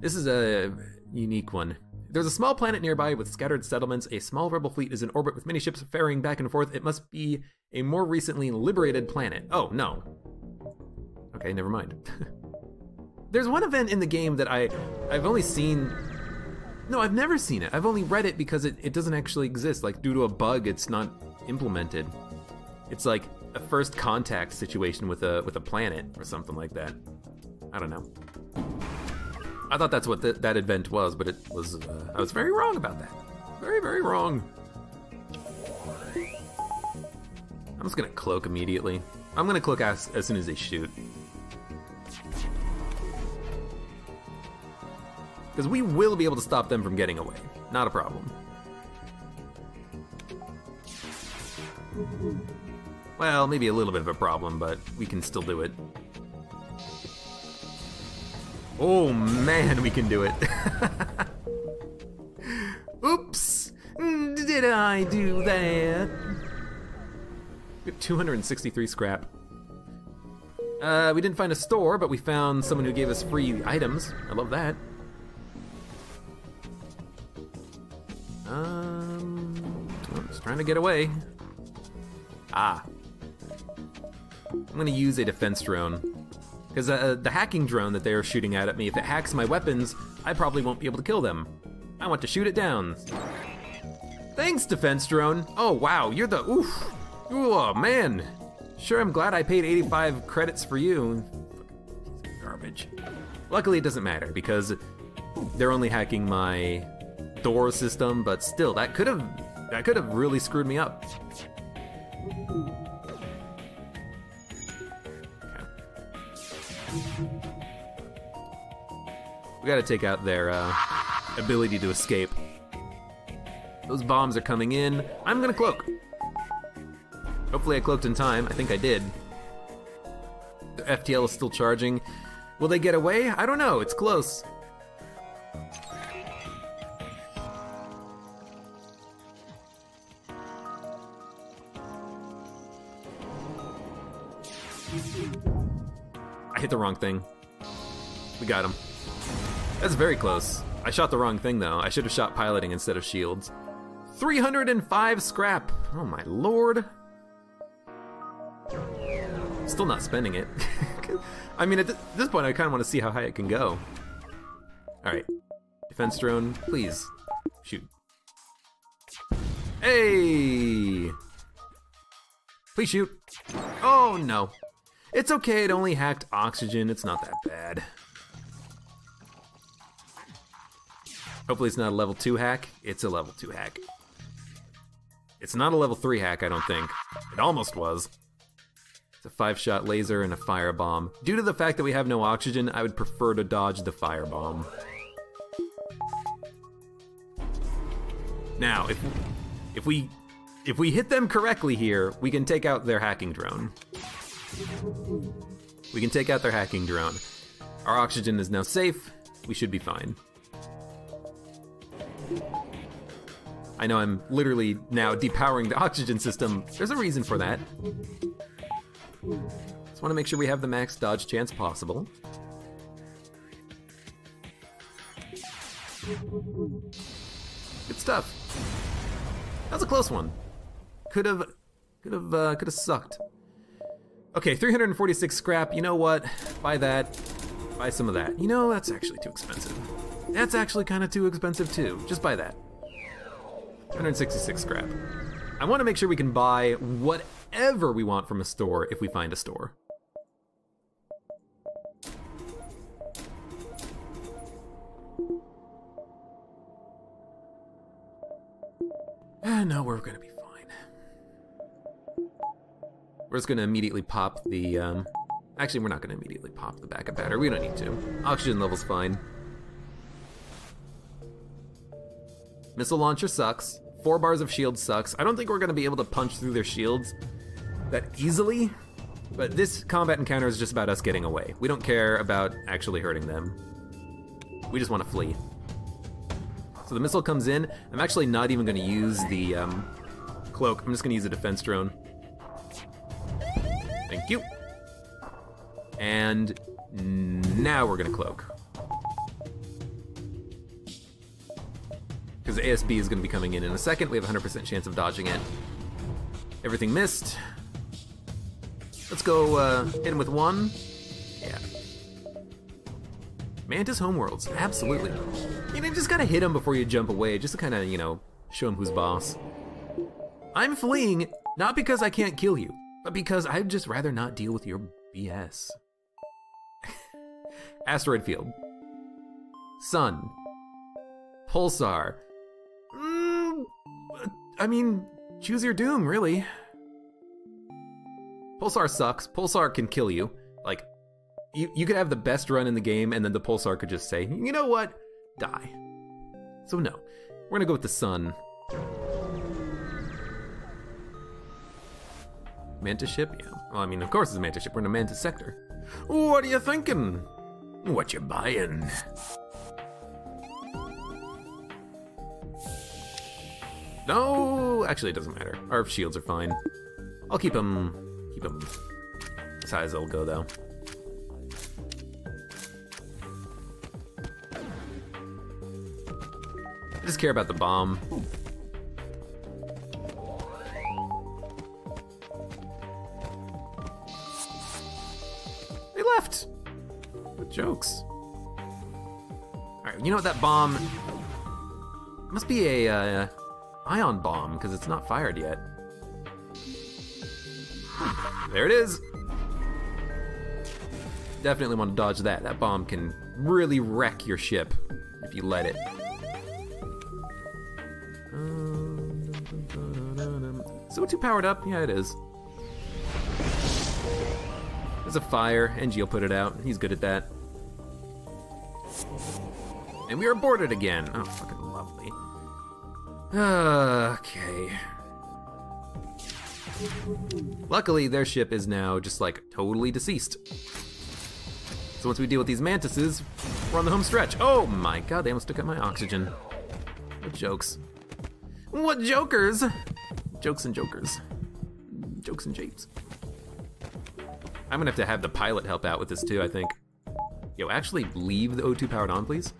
This is a unique one. There's a small planet nearby with scattered settlements. A small rebel fleet is in orbit with many ships ferrying back and forth. It must be a more recently liberated planet. Oh, no. Okay, never mind. There's one event in the game that I, I've only seen... No, I've never seen it. I've only read it because it, it doesn't actually exist. Like, due to a bug, it's not implemented. It's like a first contact situation with a, with a planet or something like that. I don't know. I thought that's what th that event was, but it was, uh, I was very wrong about that. Very, very wrong. I'm just gonna cloak immediately. I'm gonna cloak as, as soon as they shoot. Because we will be able to stop them from getting away. Not a problem. Well, maybe a little bit of a problem, but we can still do it. Oh man, we can do it. Oops! Did I do that? We have two hundred sixty-three scrap. Uh, we didn't find a store, but we found someone who gave us free items. I love that. Um, I'm just trying to get away. Ah. I'm gonna use a defense drone. Because uh, the hacking drone that they are shooting at at me, if it hacks my weapons, I probably won't be able to kill them. I want to shoot it down. Thanks, defense drone. Oh, wow, you're the, oof. Oh, man. Sure, I'm glad I paid eighty-five credits for you. Fucking garbage. Luckily, it doesn't matter because they're only hacking my door system, but still, that could have, that could have really screwed me up. We gotta take out their uh, ability to escape. Those bombs are coming in. I'm gonna cloak. Hopefully I cloaked in time. I think I did. The F T L is still charging. Will they get away? I don't know. It's close. I hit the wrong thing. We got him. That's very close. I shot the wrong thing though. I should have shot piloting instead of shields. three hundred five scrap. Oh my lord. Still not spending it. I mean, at th this point, I kind of want to see how high it can go. All right, defense drone, please shoot. Hey, please shoot. Oh no, it's okay. It only hacked oxygen. It's not that bad. Hopefully it's not a level two hack. It's a level two hack. It's not a level three hack, I don't think. It almost was. It's a five-shot laser and a firebomb. Due to the fact that we have no oxygen, I would prefer to dodge the firebomb. Now, if if we if we hit them correctly here, we can take out their hacking drone. We can take out their hacking drone. Our oxygen is now safe. We should be fine. I know I'm literally now depowering the oxygen system. There's a reason for that. Just want to make sure we have the max dodge chance possible. Good stuff. That was a close one. Could have, could have, uh, could have sucked. Okay, three hundred forty-six scrap. You know what? Buy that. Buy some of that. You know, that's actually too expensive. That's actually kind of too expensive too. Just buy that. one hundred sixty-six scrap. I want to make sure we can buy whatever we want from a store if we find a store. Ah, no, we're gonna be fine. We're just gonna immediately pop the, um, actually we're not gonna immediately pop the backup battery, we don't need to. Oxygen level's fine. Missile launcher sucks. Four bars of shield sucks. I don't think we're gonna be able to punch through their shields that easily, but this combat encounter is just about us getting away. We don't care about actually hurting them. We just wanna flee. So the missile comes in. I'm actually not even gonna use the um, cloak. I'm just gonna use a defense drone. Thank you. And now we're gonna cloak. Because A S B is going to be coming in in a second. We have a one hundred percent chance of dodging it. Everything missed. Let's go uh, hit him with one. Yeah. Mantis Homeworlds, absolutely. You know, you just got to hit him before you jump away, just to kind of, you know, show him who's boss. I'm fleeing, not because I can't kill you, but because I'd just rather not deal with your B S. Asteroid field. Sun. Pulsar. I mean, choose your doom, really. Pulsar sucks. Pulsar can kill you. Like, you, you could have the best run in the game, and then the Pulsar could just say, you know what? Die. So no, we're gonna go with the sun. Mantis ship? Yeah. Well, I mean, of course it's a Mantis ship. We're in a Mantis sector. What are you thinking? What you buying? No, actually it doesn't matter. Our shields are fine. I'll keep them, keep them as high as they'll go though. I just care about the bomb. They left. What jokes. All right, you know what, that bomb, Must be a uh, ion bomb, because it's not fired yet. There it is. Definitely want to dodge that. That bomb can really wreck your ship if you let it. So too powered up? Yeah, it is. There's a fire. Engi will put it out. He's good at that. And we are boarded again. Oh, fucking lovely. Okay. Luckily, their ship is now just, like, totally deceased. So once we deal with these mantises, we're on the home stretch. Oh my god, they almost took out my oxygen. What jokes? What jokers? Jokes and jokers. Jokes and japes. I'm gonna have to have the pilot help out with this too, I think. Yo, actually leave the O two powered on, please.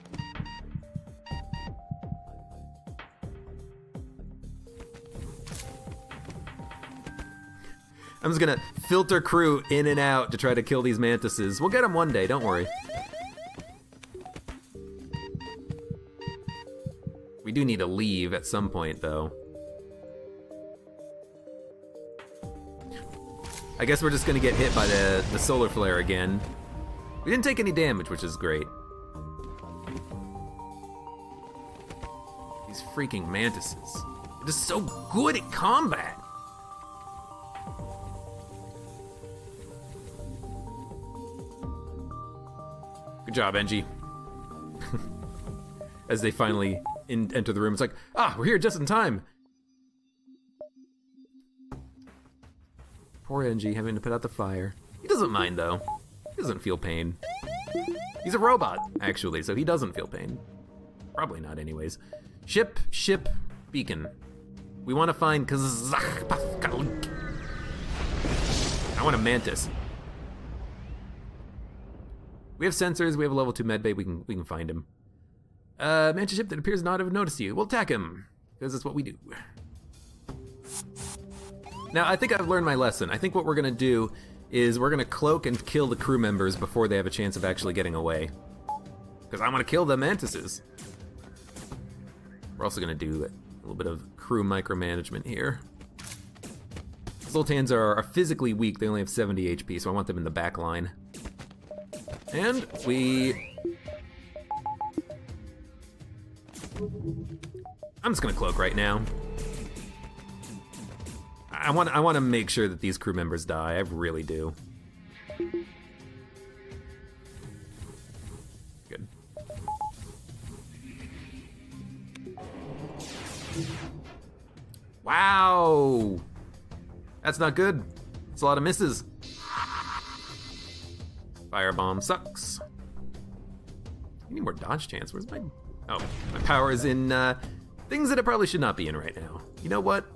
I'm just gonna filter crew in and out to try to kill these mantises. We'll get them one day, don't worry. We do need to leave at some point, though. I guess we're just gonna get hit by the, the solar flare again. We didn't take any damage, which is great. These freaking mantises. They're just so good at combat. Good job, Engi. As they finally in, enter the room, it's like, ah, we're here just in time. Poor Engi having to put out the fire. He doesn't mind, though. He doesn't feel pain. He's a robot, actually, so he doesn't feel pain. Probably not, anyways. Ship, ship, beacon. We want to find Kazakhpathkalk. I want a mantis. We have sensors, we have a level two medbay, we can we can find him. Uh, mantis ship that appears not to have noticed you. We'll attack him, because that's what we do. Now, I think I've learned my lesson. I think what we're gonna do is we're gonna cloak and kill the crew members before they have a chance of actually getting away. Because I wanna kill the mantises. We're also gonna do a little bit of crew micromanagement here. Zoltans are, are physically weak, they only have seventy H P, so I want them in the back line. And we... I'm just gonna cloak right now. I want I want to make sure that these crew members die, I really do. Good. Wow! That's not good. It's a lot of misses. Firebomb sucks. I need more dodge chance. Where's my... Oh, my power is in uh, things that it probably should not be in right now. You know what?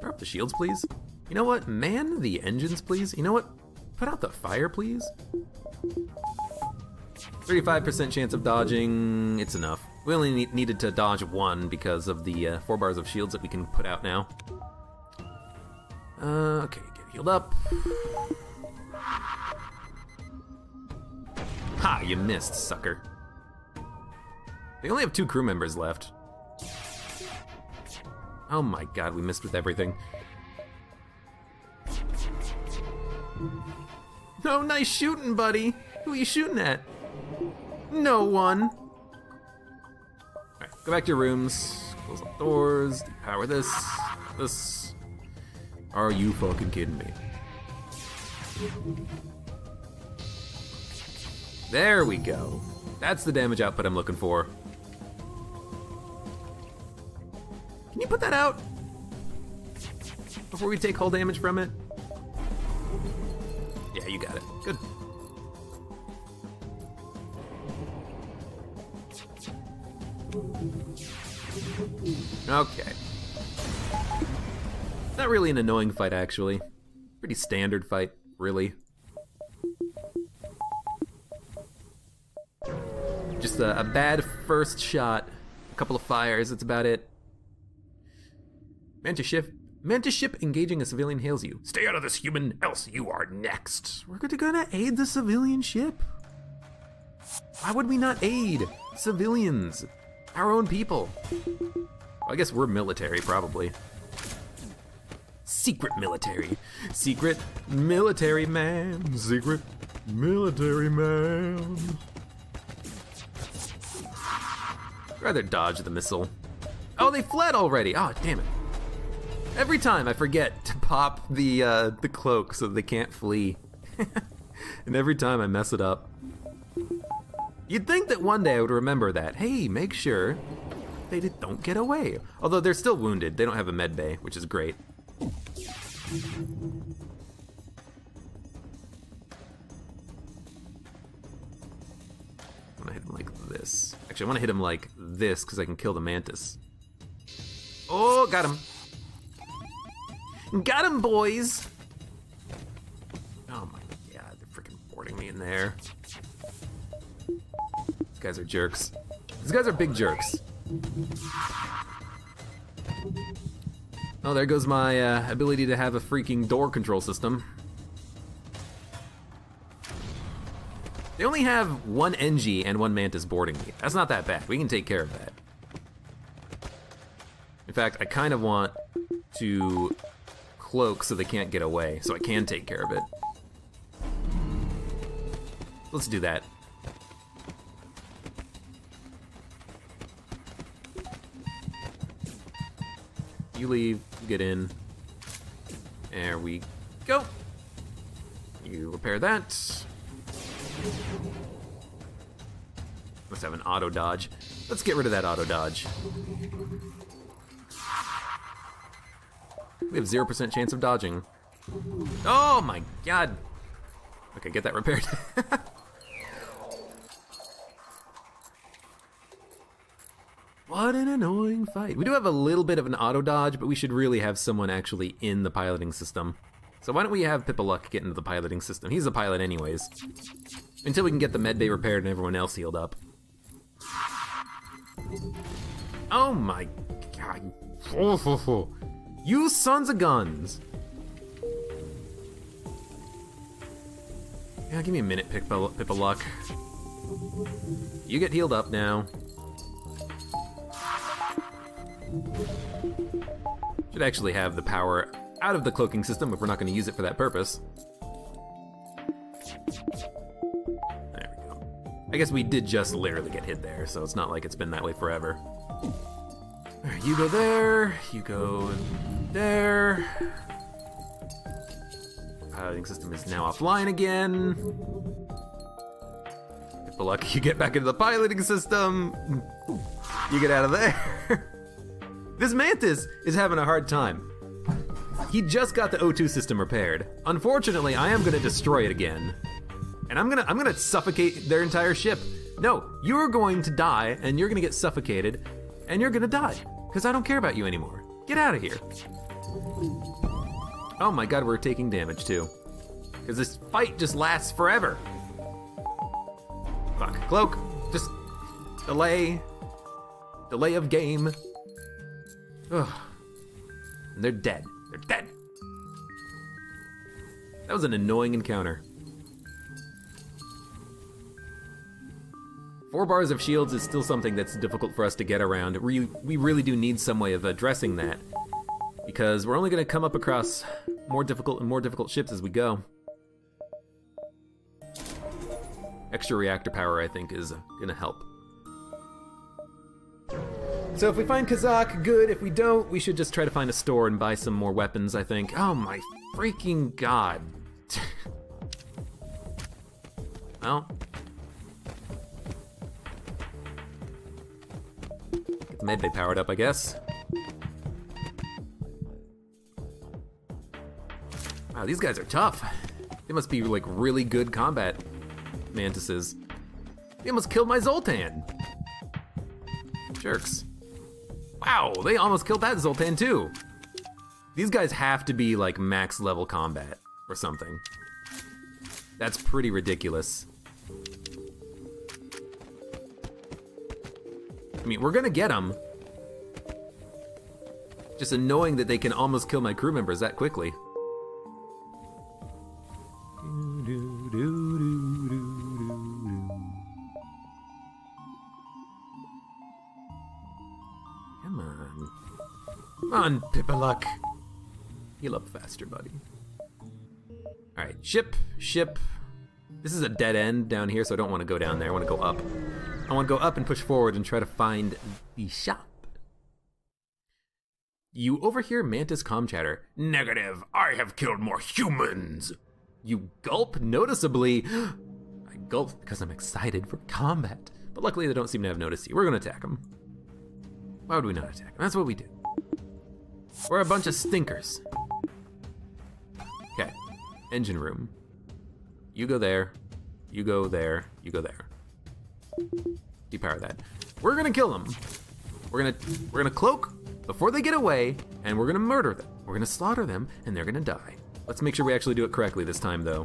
Power up the shields, please. You know what? Man the engines, please. You know what? Put out the fire, please. thirty-five percent chance of dodging. It's enough. We only need, needed to dodge one because of the uh, four bars of shields that we can put out now. Uh, okay, get healed up. Ha! You missed, sucker. They only have two crew members left. Oh my god, we missed with everything. Oh, nice shooting, buddy. Who are you shooting at? No one. Alright, go back to your rooms. Close the doors. Depower this. This. Are you fucking kidding me? There we go. That's the damage output I'm looking for. Can you put that out before we take hull damage from it? Yeah, you got it. Good. Okay. Not really an annoying fight, actually. Pretty standard fight, really. Just a, a bad first shot, a couple of fires, that's about it. Mantis ship, Mantis ship engaging a civilian hails you. Stay out of this, human, else you are next. We're gonna aid the civilian ship. Why would we not aid civilians? Our own people. I guess we're military, probably. Secret military. Secret military man. Secret military man. I'd rather dodge the missile. Oh, they fled already. Oh, damn it. Every time I forget to pop the, uh, the cloak so they can't flee. And every time I mess it up. You'd think that one day I would remember that. Hey, make sure they don't get away. Although they're still wounded. They don't have a med bay, which is great. I want to hit him like this. Actually, I want to hit him like this because I can kill the Mantis. Oh, got him. Got him, boys. Oh my god, they're freaking boarding me in there. These guys are jerks. These guys are big jerks. Oh, there goes my uh, ability to have a freaking door control system. They only have one Engi and one Mantis boarding me. That's not that bad. We can take care of that. In fact, I kind of want to cloak so they can't get away, so I can take care of it. Let's do that. You leave, you get in. There we go. You repair that. Let's have an auto dodge. Let's get rid of that auto dodge. We have zero percent chance of dodging. Oh my god. Okay, get that repaired. What an annoying fight. We do have a little bit of an auto dodge, but we should really have someone actually in the piloting system. So why don't we have Pippaluck get into the piloting system? He's a pilot anyways. Until we can get the med bay repaired and everyone else healed up. Oh my god. You sons of guns. Yeah, give me a minute, Pippaluck. You get healed up now. Should actually have the power out of the cloaking system if we're not going to use it for that purpose. There we go. I guess we did just literally get hit there, so it's not like it's been that way forever. Alright, you go there, you go there. Piloting system is now offline again. Good luck, you get back into the piloting system. You get out of there. This Mantis is having a hard time. He just got the O two system repaired. Unfortunately, I am gonna destroy it again. And I'm gonna I'm gonna suffocate their entire ship. No, you're going to die, and you're gonna get suffocated, and you're gonna die. Because I don't care about you anymore. Get out of here. Oh my god, we're taking damage too. Because this fight just lasts forever. Fuck. Cloak, just delay. Delay of game. Ugh. And they're dead. They're dead. That was an annoying encounter. Four bars of shields is still something that's difficult for us to get around. We, we really do need some way of addressing that. Because we're only going to come up across more difficult and more difficult ships as we go. Extra reactor power, I think, is going to help. So if we find Kazak, good. If we don't, we should just try to find a store and buy some more weapons, I think. Oh my freaking god. Well. Get the med bay powered up, I guess. Wow, these guys are tough. They must be like really good combat Mantises. They almost killed my Zoltan. Jerks. Wow, they almost killed that Zoltan too. These guys have to be like max level combat or something. That's pretty ridiculous. I mean, we're gonna get them. Just annoying that they can almost kill my crew members that quickly. Come on. Come on, Pippaluck. Heal up faster, buddy. Alright, ship, ship. This is a dead end down here, so I don't want to go down there. I want to go up. I want to go up and push forward and try to find the shop. You overhear Mantis comm chatter. Negative, I have killed more humans. You gulp noticeably. I gulp because I'm excited for combat. But luckily they don't seem to have noticed you. We're going to attack them. Why would we not attack them? That's what we do. We're a bunch of stinkers. Okay, engine room. You go there, you go there, you go there. Depower that. We're gonna kill them. We're gonna, we're gonna cloak before they get away, and we're gonna murder them. We're gonna slaughter them, and they're gonna die. Let's make sure we actually do it correctly this time, though.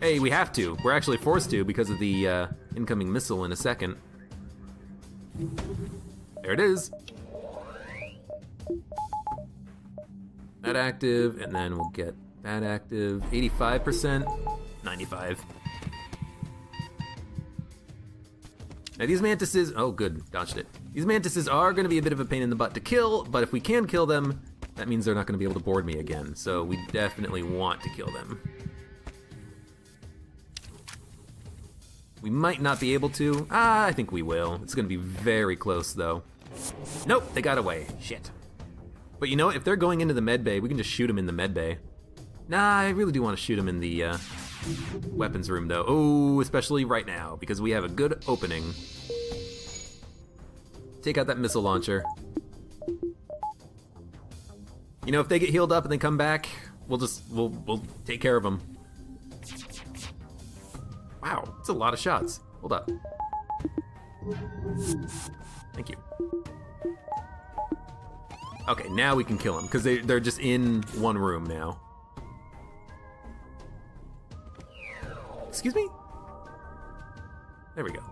Hey, we have to. We're actually forced to because of the uh, incoming missile in a second. There it is. That active, and then we'll get that active. eighty-five percent. ninety-five. Now these mantises, oh good, dodged it. These mantises are gonna be a bit of a pain in the butt to kill, but if we can kill them, that means they're not gonna be able to board me again, so we definitely want to kill them. We might not be able to, ah, I think we will. It's gonna be very close though. Nope, they got away, shit. But you know what, if they're going into the med bay, we can just shoot them in the med bay. Nah, I really do wanna shoot them in the, uh, weapons room though. Oh, especially right now because we have a good opening. Take out that missile launcher. You know, if they get healed up and they come back, we'll just we'll we'll take care of them. Wow, that's a lot of shots. Hold up. Thank you. Okay, now we can kill them because they they're just in one room now. Excuse me? There we go.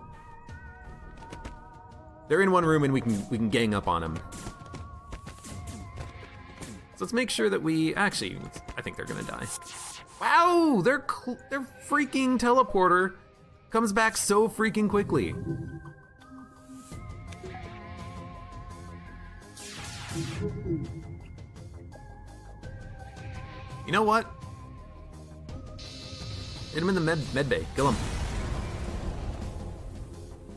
They're in one room and we can we can gang up on them. So let's make sure that we actually I think they're gonna die. Wow, their their freaking teleporter comes back so freaking quickly. You know what? Hit him in the med, med bay, kill him.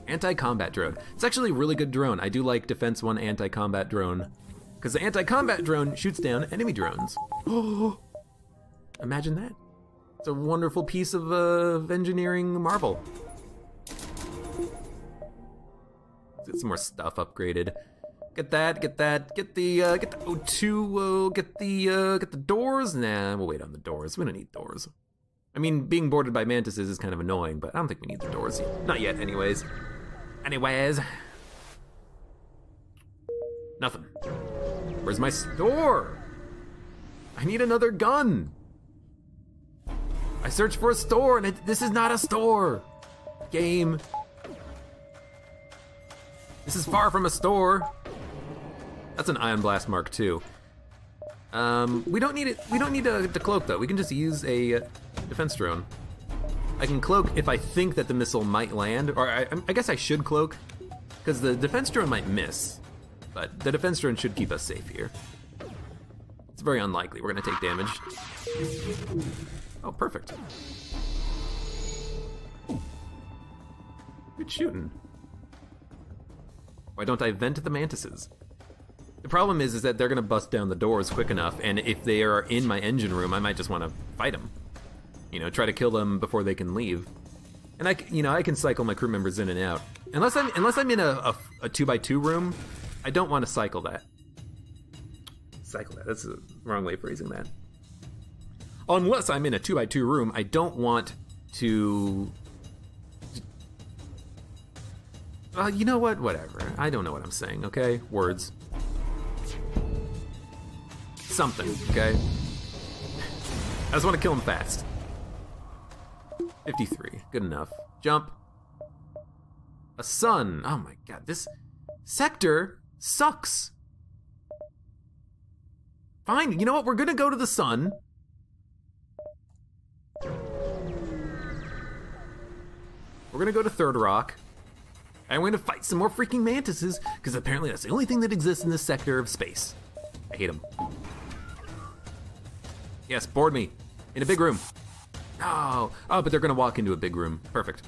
Anti-combat drone. It's actually a really good drone. I do like Defense one anti-combat drone because the anti-combat drone shoots down enemy drones. Oh, imagine that. It's a wonderful piece of, uh, of engineering marvel. Let's get some more stuff upgraded. Get that, get that, get the, uh, get the O two, uh, get the, uh, get the doors. Nah, we'll wait on the doors. We don't need doors. I mean, being boarded by mantises is kind of annoying, but I don't think we need the doors. Not yet, anyways. Anyways. Nothing. Where's my store? I need another gun. I searched for a store, and it, this is not a store. Game. This is far from a store. That's an Ion Blast Mark two. Um, we don't need it. We don't need to, to cloak though. We can just use a defense drone. I can cloak if I think that the missile might land, or I, I guess I should cloak, because the defense drone might miss, but the defense drone should keep us safe here. It's very unlikely we're gonna take damage. Oh, perfect. Good shooting. Why don't I vent the mantises? The problem is, is that they're gonna bust down the doors quick enough, and if they are in my engine room, I might just want to fight them. You know, try to kill them before they can leave. And I, you know, I can cycle my crew members in and out. Unless I'm, unless I'm in a, a, a two by two room, I don't want to cycle that. Cycle that. That's the wrong way of phrasing that. Unless I'm in a two by two room, I don't want to. Uh, you know what? Whatever. I don't know what I'm saying. Okay, words. Something, okay? I just want to kill him fast. fifty-three, good enough. Jump. A sun, oh my god, this sector sucks. Fine, you know what, we're gonna go to the sun. We're gonna go to Third Rock. I'm going to fight some more freaking mantises, because apparently that's the only thing that exists in this sector of space. I hate them. Yes, board me. In a big room. No. Oh, but they're going to walk into a big room. Perfect.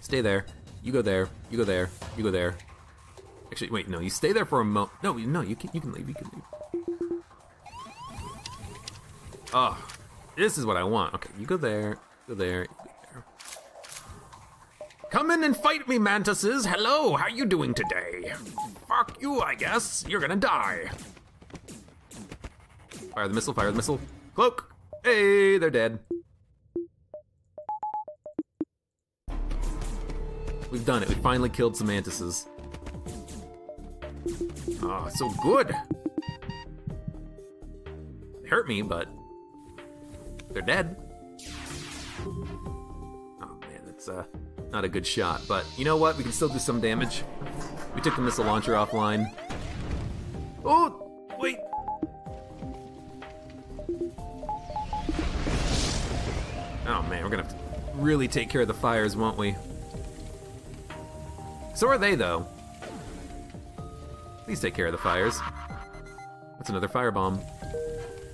Stay there. You go there. You go there. You go there. Actually, wait, no. You stay there for a moment. No, no, you can, you can leave. You can leave. Oh, this is what I want. Okay, you go there. Go there. Come in and fight me, mantises. Hello, how you doing today? Fuck you, I guess. You're gonna die. Fire the missile, fire the missile. Cloak. Hey, they're dead. We've done it. We finally killed some mantises. Oh, so good. They hurt me, but they're dead. Oh, man, that's... uh. Not a good shot, but you know what? We can still do some damage. We took the missile launcher offline. Oh, wait. Oh man, we're gonna have to really take care of the fires, won't we? So are they though. Please take care of the fires. That's another firebomb.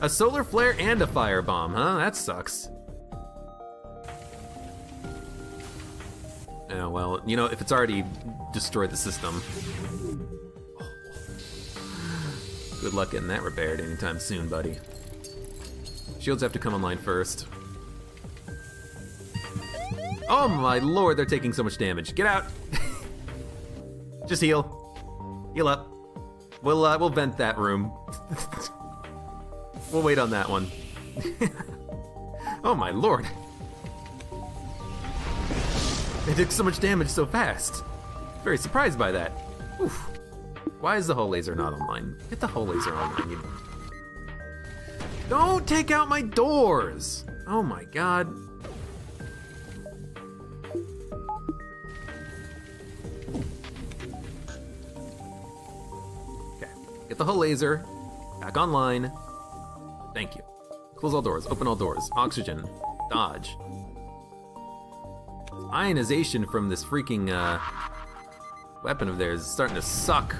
A solar flare and a firebomb, huh? That sucks. Oh, well, you know, if it's already destroyed the system. Good luck getting that repaired anytime soon, buddy. Shields have to come online first. Oh my lord, they're taking so much damage. Get out! Just heal. Heal up. We'll, uh, we'll vent that room. We'll wait on that one. Oh my lord. They took so much damage so fast. Very surprised by that. Oof. Why is the hull laser not online? Get the hull laser online. You... Don't take out my doors! Oh my god. Okay, get the hull laser back online. Thank you. Close all doors, open all doors. Oxygen, dodge. Ionization from this freaking uh, weapon of theirs is starting to suck.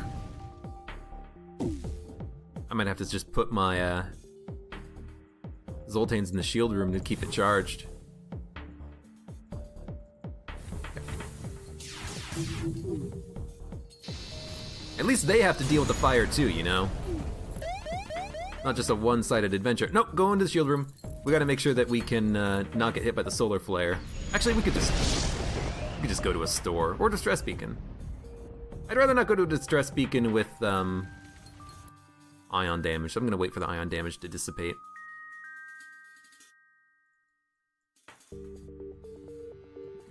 I might have to just put my uh, Zoltans in the shield room to keep it charged. At least they have to deal with the fire too, you know? Not just a one-sided adventure. Nope, go into the shield room. We gotta make sure that we can uh, not get hit by the solar flare. Actually, we could just we could just go to a store or distress beacon. I'd rather not go to a distress beacon with um, ion damage. So I'm gonna wait for the ion damage to dissipate.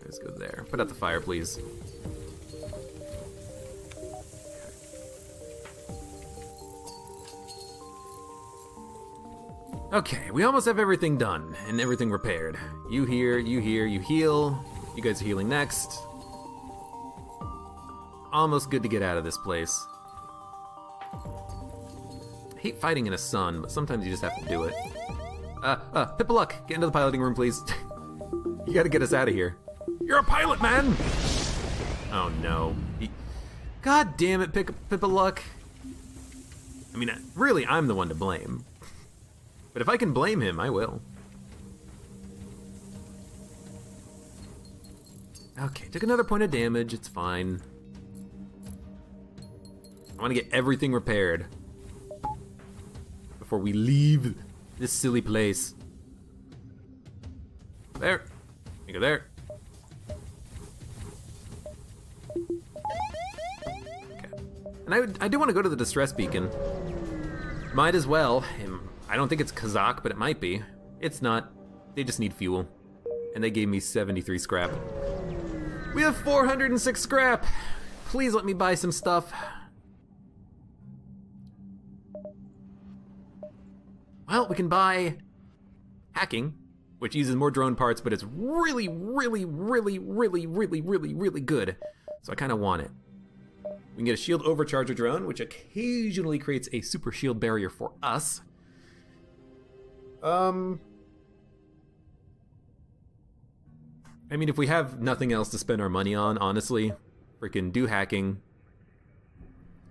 Let's go there. Put out the fire, please. Okay, we almost have everything done and everything repaired. You here, you here, you heal. You guys are healing next. Almost good to get out of this place. I hate fighting in a sun, but sometimes you just have to do it. Uh, uh, Pip of Luck, get into the piloting room, please. You gotta get us out of here. You're a pilot, man! Oh no. God damn it, Pip of Luck. I mean, really, I'm the one to blame. But if I can blame him, I will. Okay, took another point of damage, it's fine. I want to get everything repaired before we leave this silly place. There, you go there. Okay. And I, would, I do want to go to the distress beacon. Might as well. I don't think it's Kazakh, but it might be. It's not. They just need fuel. And they gave me seventy-three scrap. We have four hundred six scrap! Please let me buy some stuff. Well, we can buy hacking, which uses more drone parts, but it's really, really, really, really, really, really, really good. So I kind of want it. We can get a shield overcharger drone, which occasionally creates a super shield barrier for us. Um, I mean, if we have nothing else to spend our money on, honestly, freaking do hacking.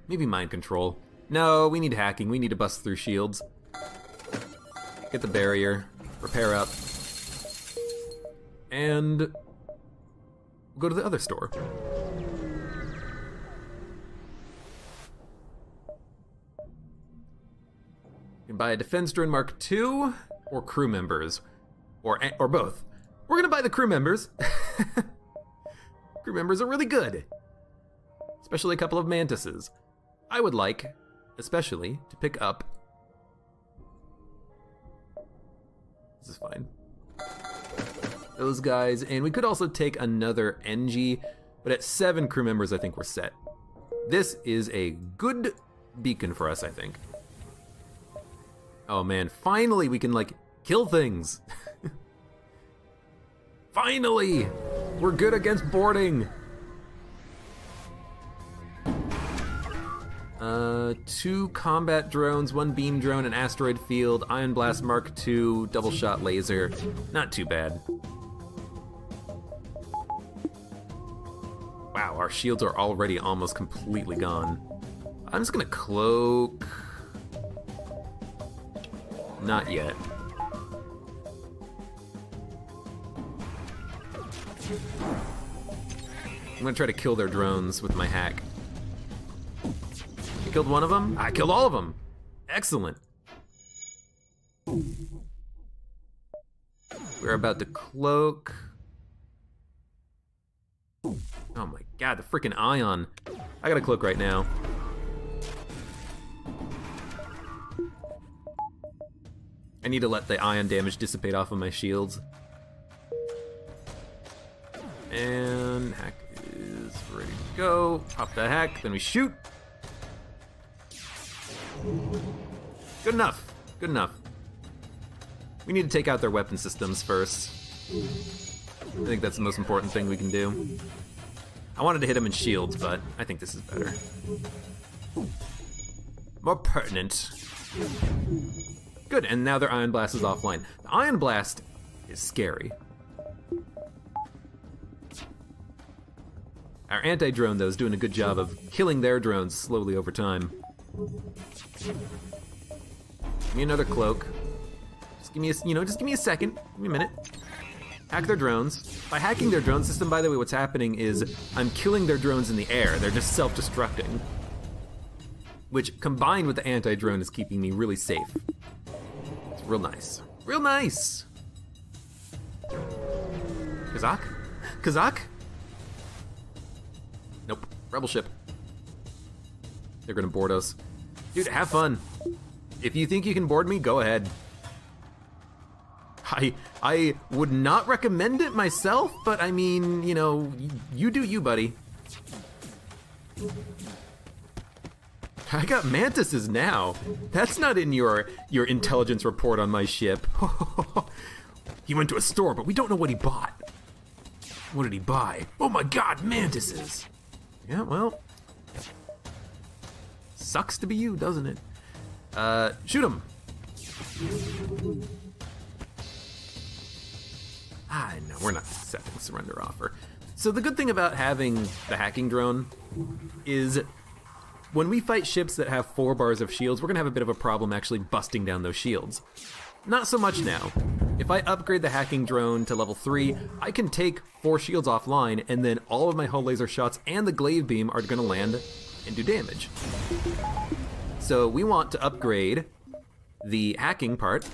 Maybe mind control. No, we need hacking. We need to bust through shields. Get the barrier. Repair up. And we'll go to the other store. You can buy a defense drone Mark two or crew members. Or, or both. We're gonna buy the crew members. Crew members are really good. Especially a couple of mantises. I would like, especially, to pick up... This is fine. Those guys, and we could also take another Engi, but at seven crew members, I think we're set. This is a good beacon for us, I think. Oh man, finally we can, like, kill things. Finally! We're good against boarding! Uh, two combat drones, one beam drone, an asteroid field, ion blast Mark two, double shot laser. Not too bad. Wow, our shields are already almost completely gone. I'm just gonna cloak... Not yet. I'm gonna try to kill their drones with my hack. I killed one of them. I killed all of them. Excellent. We're about to cloak. Oh my god, the freaking ion. I gotta cloak right now. I need to let the ion damage dissipate off of my shields. And hack is ready to go. Pop the hack, then we shoot. Good enough. Good enough. We need to take out their weapon systems first. I think that's the most important thing we can do. I wanted to hit them in shields, but I think this is better. More pertinent. Good, and now their ion blast is offline. The ion blast is scary. Our anti-drone, though, is doing a good job of killing their drones slowly over time. Give me another cloak. Just give me a, you know, just give me a second. Give me a minute. Hack their drones. By hacking their drone system, by the way, what's happening is I'm killing their drones in the air. They're just self-destructing. Which, combined with the anti-drone, is keeping me really safe. It's real nice. Real nice! Kazak? Kazak? Nope. Rebel ship. They're gonna board us. Dude, have fun. If you think you can board me, go ahead. I I would not recommend it myself, but I mean, you know, you, you do you, buddy. I got mantises now. That's not in your your intelligence report on my ship. He went to a store, but we don't know what he bought. What did he buy? Oh my god, mantises! Yeah, well... Sucks to be you, doesn't it? Uh, shoot him! Ah, no, we're not accepting surrender offer. So the good thing about having the hacking drone is when we fight ships that have four bars of shields, we're gonna have a bit of a problem actually busting down those shields. Not so much now. If I upgrade the hacking drone to level three, I can take four shields offline, and then all of my hull laser shots and the glaive beam are gonna land and do damage. So we want to upgrade the hacking part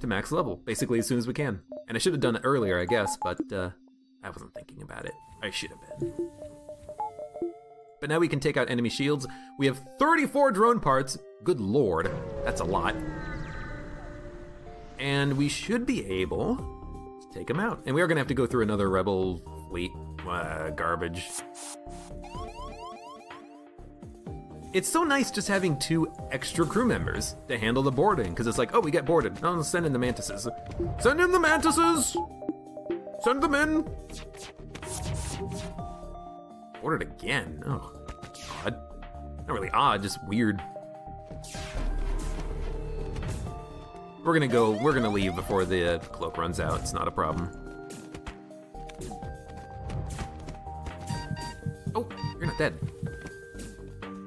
to max level, basically as soon as we can. And I should have done it earlier, I guess, but uh, I wasn't thinking about it. I should have been. But now we can take out enemy shields. We have thirty-four drone parts. Good lord, that's a lot. And we should be able to take them out. And we are gonna have to go through another rebel fleet uh, garbage. It's so nice just having two extra crew members to handle the boarding, because it's like, oh, we get boarded. Oh, send in the mantises. Send in the mantises! Send them in! Boarded again. Oh, odd. Not really odd, just weird. We're gonna go, we're gonna leave before the cloak runs out. It's not a problem. not dead.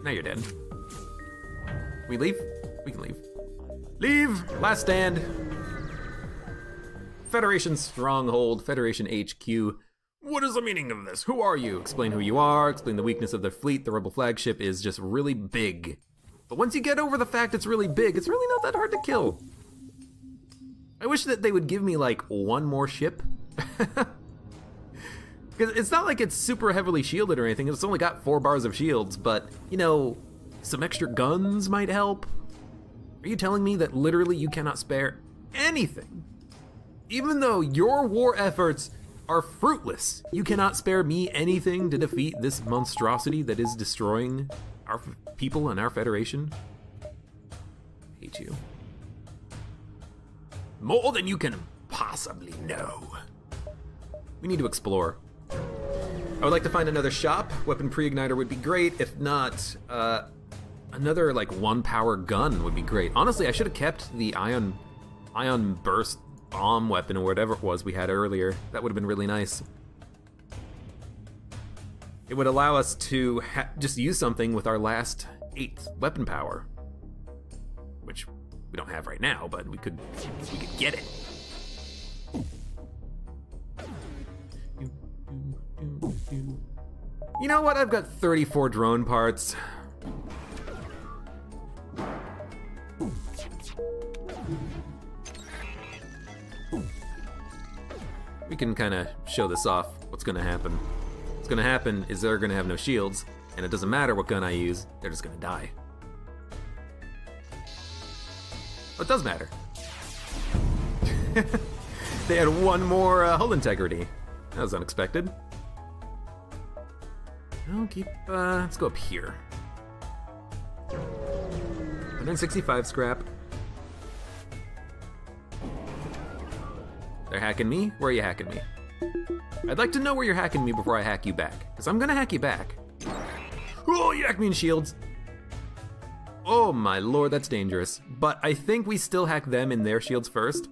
Now you're dead. Can we leave? We can leave. Leave! Last stand. Federation Stronghold, Federation H Q. What is the meaning of this? Who are you? Explain who you are, explain the weakness of their fleet. The rebel flagship is just really big. But once you get over the fact it's really big, it's really not that hard to kill. I wish that they would give me like one more ship. Because it's not like it's super heavily shielded or anything, it's only got four bars of shields, but you know, some extra guns might help. Are you telling me that literally you cannot spare anything? Even though your war efforts are fruitless, you cannot spare me anything to defeat this monstrosity that is destroying our people and our Federation? I hate you. More than you can possibly know. We need to explore. I would like to find another shop. Weapon pre-igniter would be great. If not, uh, another like one power gun would be great. Honestly, I should have kept the ion, ion burst bomb weapon or whatever it was we had earlier. That would have been really nice. It would allow us to ha just use something with our last eighth weapon power, which we don't have right now, but we could, we could get it. You know what? I've got thirty-four drone parts. We can kind of show this off. What's gonna happen? What's gonna happen is they're gonna have no shields, and it doesn't matter what gun I use, they're just gonna die. It does matter. They had one more uh, hull integrity. That was unexpected. I'll keep, uh, let's go up here. one hundred sixty-five scrap. They're hacking me? Where are you hacking me? I'd like to know where you're hacking me before I hack you back, because I'm gonna hack you back. Oh, you hacked me in shields. Oh my lord, that's dangerous. But I think we still hack them in their shields first.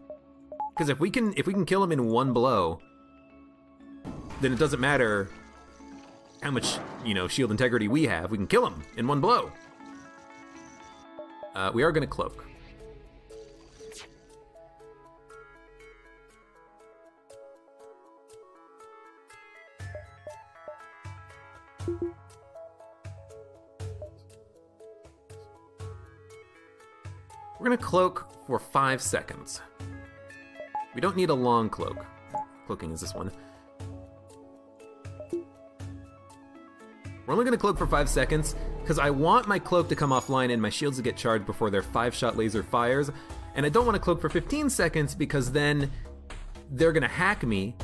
Because if we can if we can kill them in one blow, then it doesn't matter how much, you know, shield integrity we have. We can kill them in one blow. Uh, we are gonna cloak. We're gonna cloak for five seconds. We don't need a long cloak. Cloaking is this one. We're only gonna cloak for five seconds because I want my cloak to come offline and my shields to get charged before their five-shot laser fires. And I don't wanna cloak for fifteen seconds because then they're gonna hack me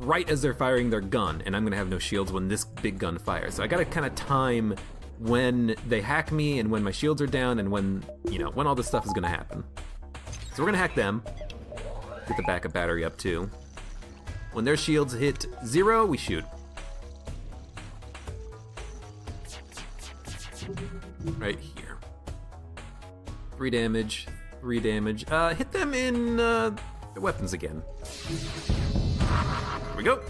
right as they're firing their gun and I'm gonna have no shields when this big gun fires. So I gotta kinda time when they hack me and when my shields are down and when, you know, when all this stuff is gonna happen. So we're gonna hack them. Get the backup battery up too. When their shields hit zero, we shoot. Right here. Three damage, three damage. Uh, hit them in uh, their weapons again. There we go.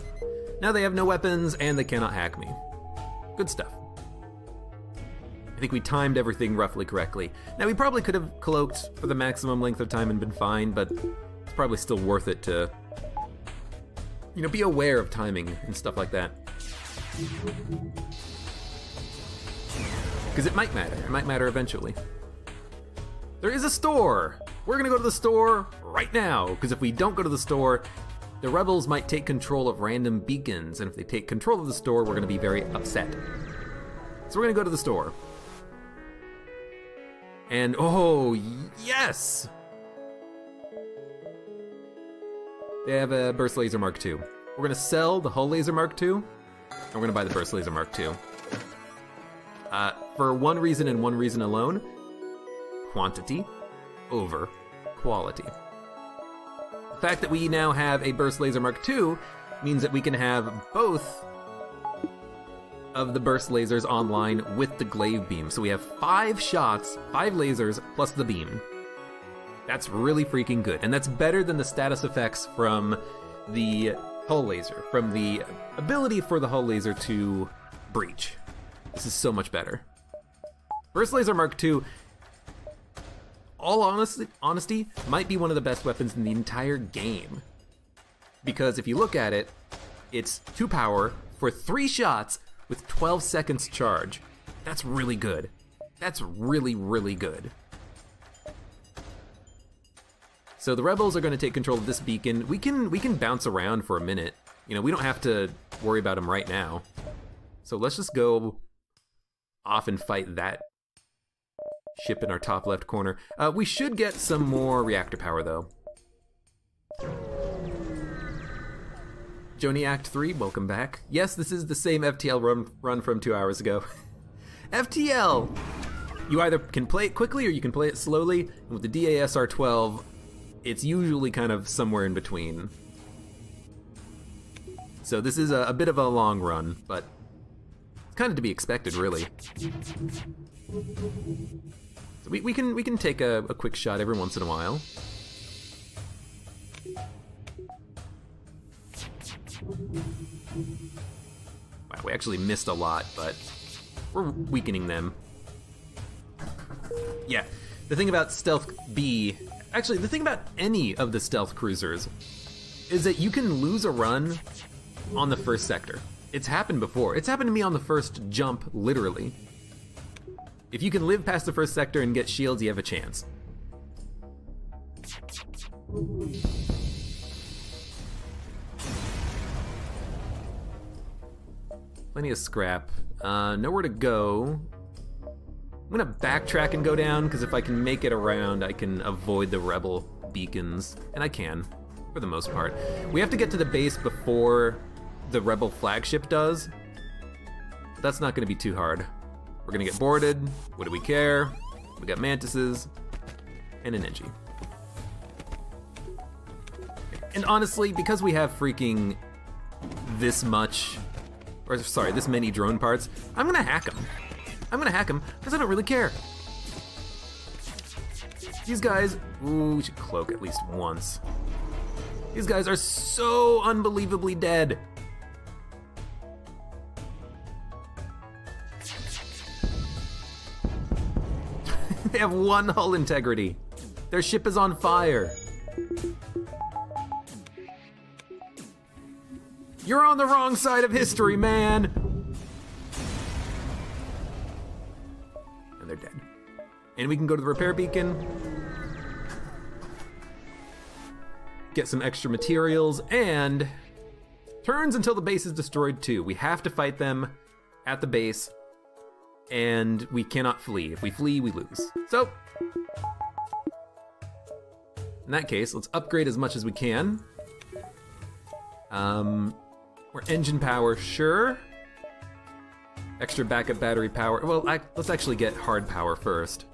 Now they have no weapons and they cannot hack me. Good stuff. I think we timed everything roughly correctly. Now we probably could have cloaked for the maximum length of time and been fine, but it's probably still worth it to, you know, be aware of timing and stuff like that. Because it might matter, it might matter eventually. There is a store! We're gonna go to the store right now, because if we don't go to the store, the rebels might take control of random beacons, and if they take control of the store, we're gonna be very upset. So we're gonna go to the store. And oh, yes! They have a Burst Laser Mark two. We're gonna sell the Hull Laser Mark two, and we're gonna buy the Burst Laser Mark two. Uh, for one reason and one reason alone, quantity over quality. The fact that we now have a Burst Laser Mark two means that we can have both of the burst lasers online with the glaive beam. So we have five shots, five lasers, plus the beam. That's really freaking good. And that's better than the status effects from the hull laser, from the ability for the hull laser to breach. This is so much better. Burst Laser Mark two, all honesty, honesty, might be one of the best weapons in the entire game. Because if you look at it, it's two power for three shots with twelve seconds charge. That's really good. That's really, really good. So the rebels are going to take control of this beacon. We can we can bounce around for a minute. You know, we don't have to worry about them right now. So let's just go off and fight that ship in our top left corner. Uh, we should get some more reactor power though. Joni Act three, welcome back. Yes, this is the same F T L run, run from two hours ago. F T L! You either can play it quickly or you can play it slowly. And with the D A S R twelve, it's usually kind of somewhere in between. So this is a, a bit of a long run, but it's kind of to be expected, really. So we, we can we can take a, a quick shot every once in a while. Wow, we actually missed a lot, but we're weakening them. Yeah, the thing about Stealth B. Actually, the thing about any of the stealth cruisers is that you can lose a run on the first sector. It's happened before. It's happened to me on the first jump, literally. If you can live past the first sector and get shields, you have a chance. Plenty of scrap. Uh, nowhere to go. I'm gonna backtrack and go down, because if I can make it around, I can avoid the rebel beacons. And I can, for the most part. We have to get to the base before the rebel flagship does. That's not gonna be too hard. We're gonna get boarded. What do we care? We got mantises and an Engi. And honestly, because we have freaking this much, or sorry, this many drone parts, I'm gonna hack them. I'm gonna hack him because I don't really care. These guys, ooh, we should cloak at least once. These guys are so unbelievably dead. They have one hull integrity. Their ship is on fire. You're on the wrong side of history, man. Dead. And we can go to the repair beacon, get some extra materials, and turns until the base is destroyed too. We have to fight them at the base, and we cannot flee. If we flee, we lose. So, in that case, let's upgrade as much as we can. Um, we're engine power, sure. Extra backup battery power. Well, I, let's actually get hard power first.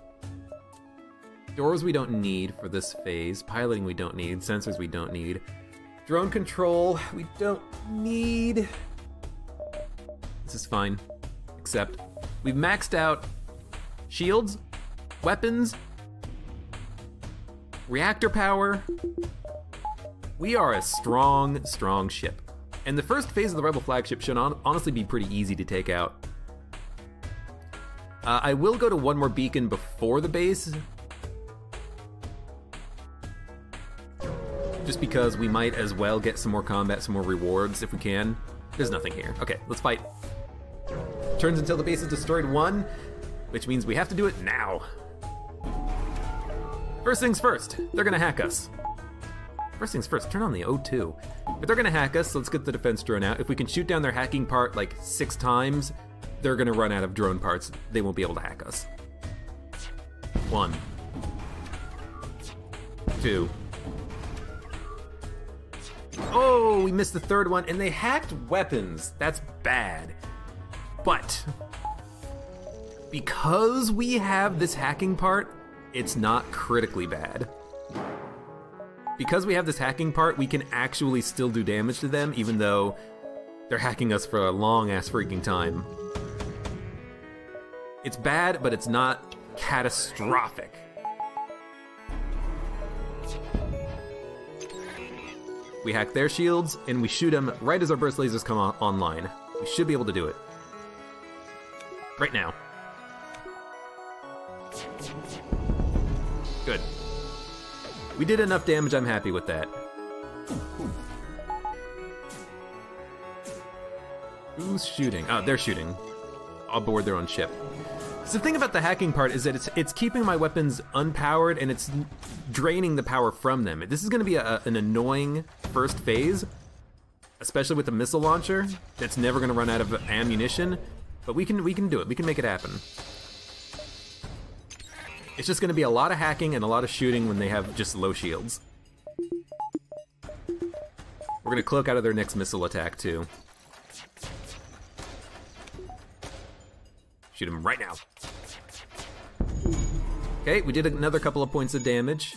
Doors we don't need for this phase. Piloting we don't need. Sensors we don't need. Drone control we don't need. This is fine. Except we've maxed out shields, weapons, reactor power. We are a strong, strong ship. And the first phase of the Rebel flagship should on honestly be pretty easy to take out. Uh, I will go to one more beacon before the base, just because we might as well get some more combat, some more rewards if we can. There's nothing here. Okay, let's fight. Turns until the base is destroyed one, which means we have to do it now. First things first, they're gonna hack us. First things first, turn on the O two. But they're gonna hack us, so let's get the defense drone out. If we can shoot down their hacking part like six times, they're gonna run out of drone parts. They won't be able to hack us. One. Two. Oh, we missed the third one, and they hacked weapons. That's bad. But because we have this hacking part, it's not critically bad. Because we have this hacking part, we can actually still do damage to them, even though they're hacking us for a long-ass freaking time. It's bad, but it's not catastrophic. We hack their shields, and we shoot them right as our burst lasers come on online. We should be able to do it. right now. Good. We did enough damage, I'm happy with that. Who's shooting? Oh, they're shooting. I'll board their own ship. So the thing about the hacking part is that it's it's keeping my weapons unpowered and it's draining the power from them. This is going to be a, an annoying first phase, especially with the missile launcher that's never going to run out of ammunition. But we can we can do it. We can make it happen. It's just going to be a lot of hacking and a lot of shooting when they have just low shields. We're going to cloak out of their next missile attack too. Shoot him right now. Okay, we did another couple of points of damage.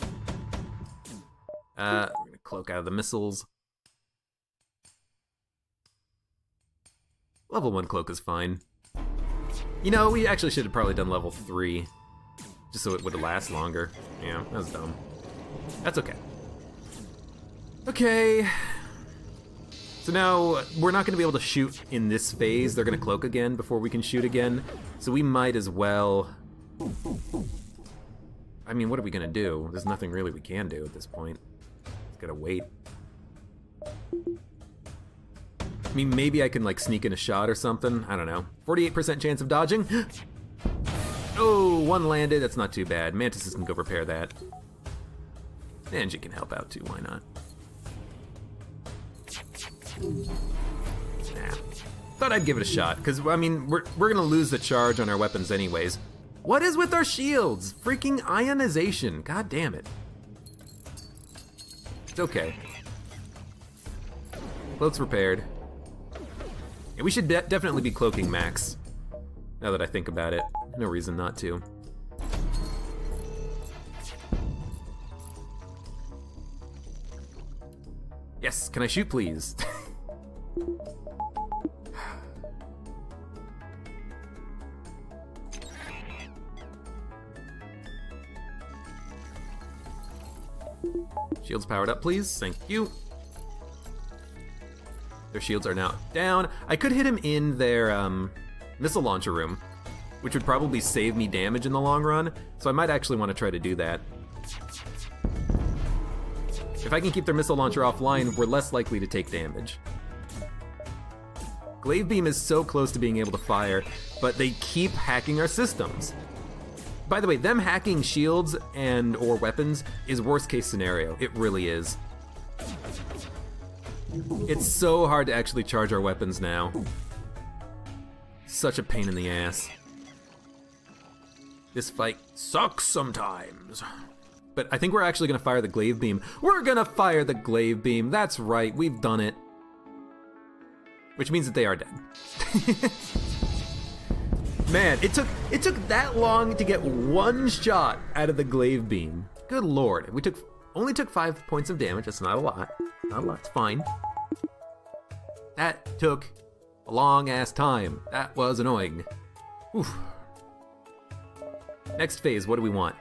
Uh, we're gonna cloak out of the missiles. Level one cloak is fine. You know, we actually should have probably done level three, just so it would last longer. Yeah, that was dumb. That's okay. Okay. So now, we're not going to be able to shoot in this phase. They're going to cloak again before we can shoot again. So we might as well... I mean, what are we going to do? There's nothing really we can do at this point. Just got to wait. I mean, maybe I can, like, sneak in a shot or something. I don't know. forty-eight percent chance of dodging. Oh, one landed. That's not too bad. Mantis can go repair that. Engi can help out, too. Why not? Nah. Thought I'd give it a shot, because, I mean, we're, we're going to lose the charge on our weapons anyways. What is with our shields? Freaking ionization. God damn it. It's okay. Cloak's repaired. And we should de definitely be cloaking Max, now that I think about it. No reason not to. Yes, can I shoot, please? Shields powered up, please. Thank you. Their shields are now down. I could hit him in their um, missile launcher room, which would probably save me damage in the long run, so I might actually want to try to do that. If I can keep their missile launcher offline, we're less likely to take damage. Glaive Beam is so close to being able to fire, but they keep hacking our systems. By the way, them hacking shields and or weapons is worst case scenario. It really is. It's so hard to actually charge our weapons now. Such a pain in the ass. This fight sucks sometimes. But I think we're actually gonna fire the Glaive Beam. We're gonna fire the Glaive Beam, that's right, we've done it. Which means that they are dead. Man, it took it took that long to get one shot out of the Glaive Beam. Good lord, we took only took five points of damage, that's not a lot. Not a lot, it's fine. That took a long ass time. That was annoying. Oof. Next phase, what do we want?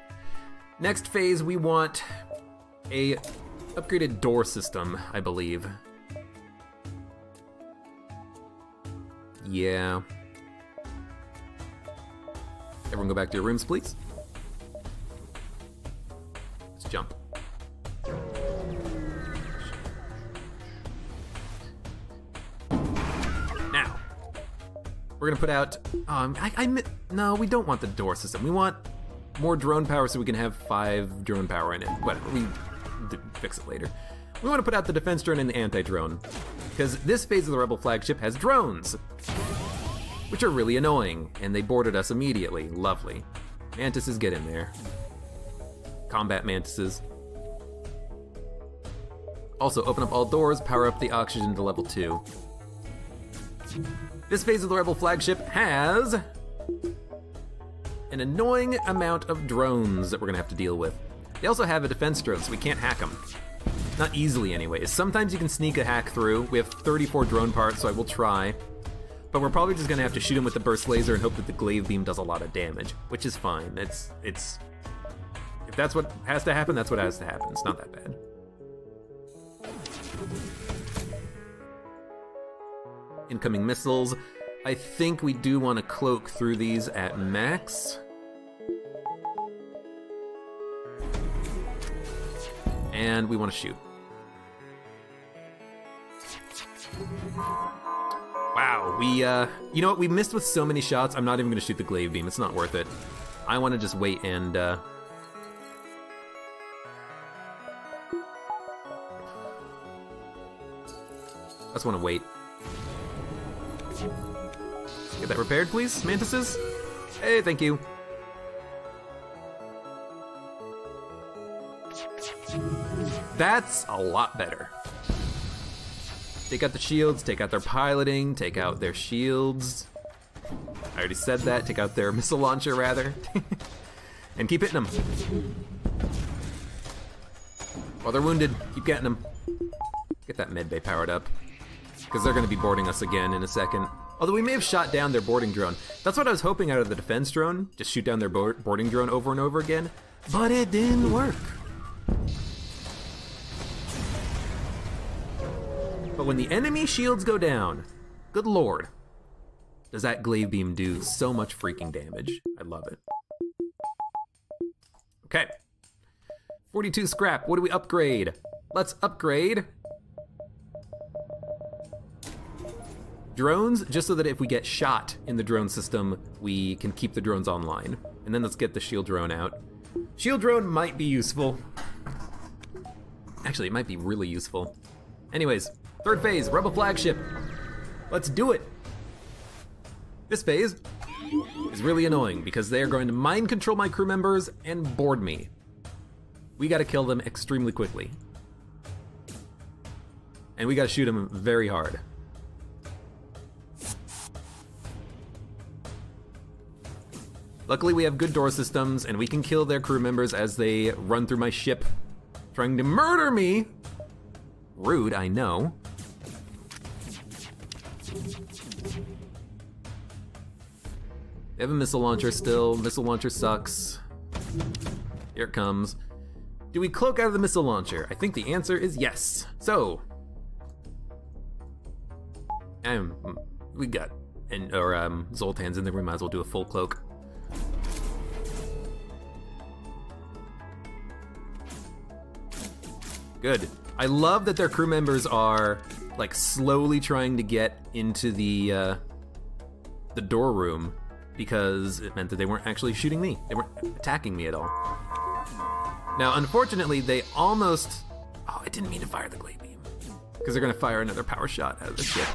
Next phase, we want a upgraded door system, I believe. Yeah. Everyone go back to your rooms, please. Let's jump. Now, we're gonna put out, um, I, I, no, we don't want the door system, we want more drone power so we can have five drone power in it. Whatever, we fix it later. We want to put out the defense drone and the anti-drone, because this phase of the Rebel flagship has drones, which are really annoying, and they boarded us immediately. Lovely. Mantises, get in there. Combat Mantises. Also, open up all doors, power up the oxygen to level two. This phase of the Rebel flagship has an annoying amount of drones that we're gonna have to deal with. They also have a defense drone, so we can't hack them. Not easily, anyways. Sometimes you can sneak a hack through. We have thirty-four drone parts, so I will try. But we're probably just gonna have to shoot them with the burst laser and hope that the Glaive Beam does a lot of damage, which is fine. It's, it's, if that's what has to happen, that's what has to happen. It's not that bad. Incoming missiles. I think we do want to cloak through these at max. And we want to shoot. Wow, we, uh, you know what, we missed with so many shots, I'm not even going to shoot the glaive beam, it's not worth it. I want to just wait and, uh... I just want to wait. Get that repaired, please, mantises? Hey, thank you. That's a lot better. Take out the shields, take out their piloting, take out their shields. I already said that, take out their missile launcher rather. And keep hitting them. While they're wounded, keep getting them. Get that med bay powered up. Because they're gonna be boarding us again in a second. Although we may have shot down their boarding drone. That's what I was hoping out of the defense drone. Just shoot down their board boarding drone over and over again. But it didn't work. But when the enemy shields go down, good lord, does that glaive beam do so much freaking damage. I love it. Okay, forty-two scrap, what do we upgrade? Let's upgrade drones, just so that if we get shot in the drone system, we can keep the drones online. And then let's get the shield drone out. Shield drone might be useful. Actually, it might be really useful. Anyways. Third phase, Rebel Flagship. Let's do it. This phase is really annoying because they are going to mind control my crew members and board me. We gotta kill them extremely quickly. And we gotta shoot them very hard. Luckily we have good door systems and we can kill their crew members as they run through my ship trying to murder me. Rude, I know. They have a missile launcher still. Missile launcher sucks. Here it comes. Do we cloak out of the missile launcher? I think the answer is yes. So, um, we got, and or um, Zoltan's in there. We might as well do a full cloak. Good. I love that their crew members are like slowly trying to get into the uh, the door room, because it meant that they weren't actually shooting me. They weren't attacking me at all. Now, unfortunately, they almost... Oh, I didn't mean to fire the glaive beam. Because they're gonna fire another power shot out of this ship.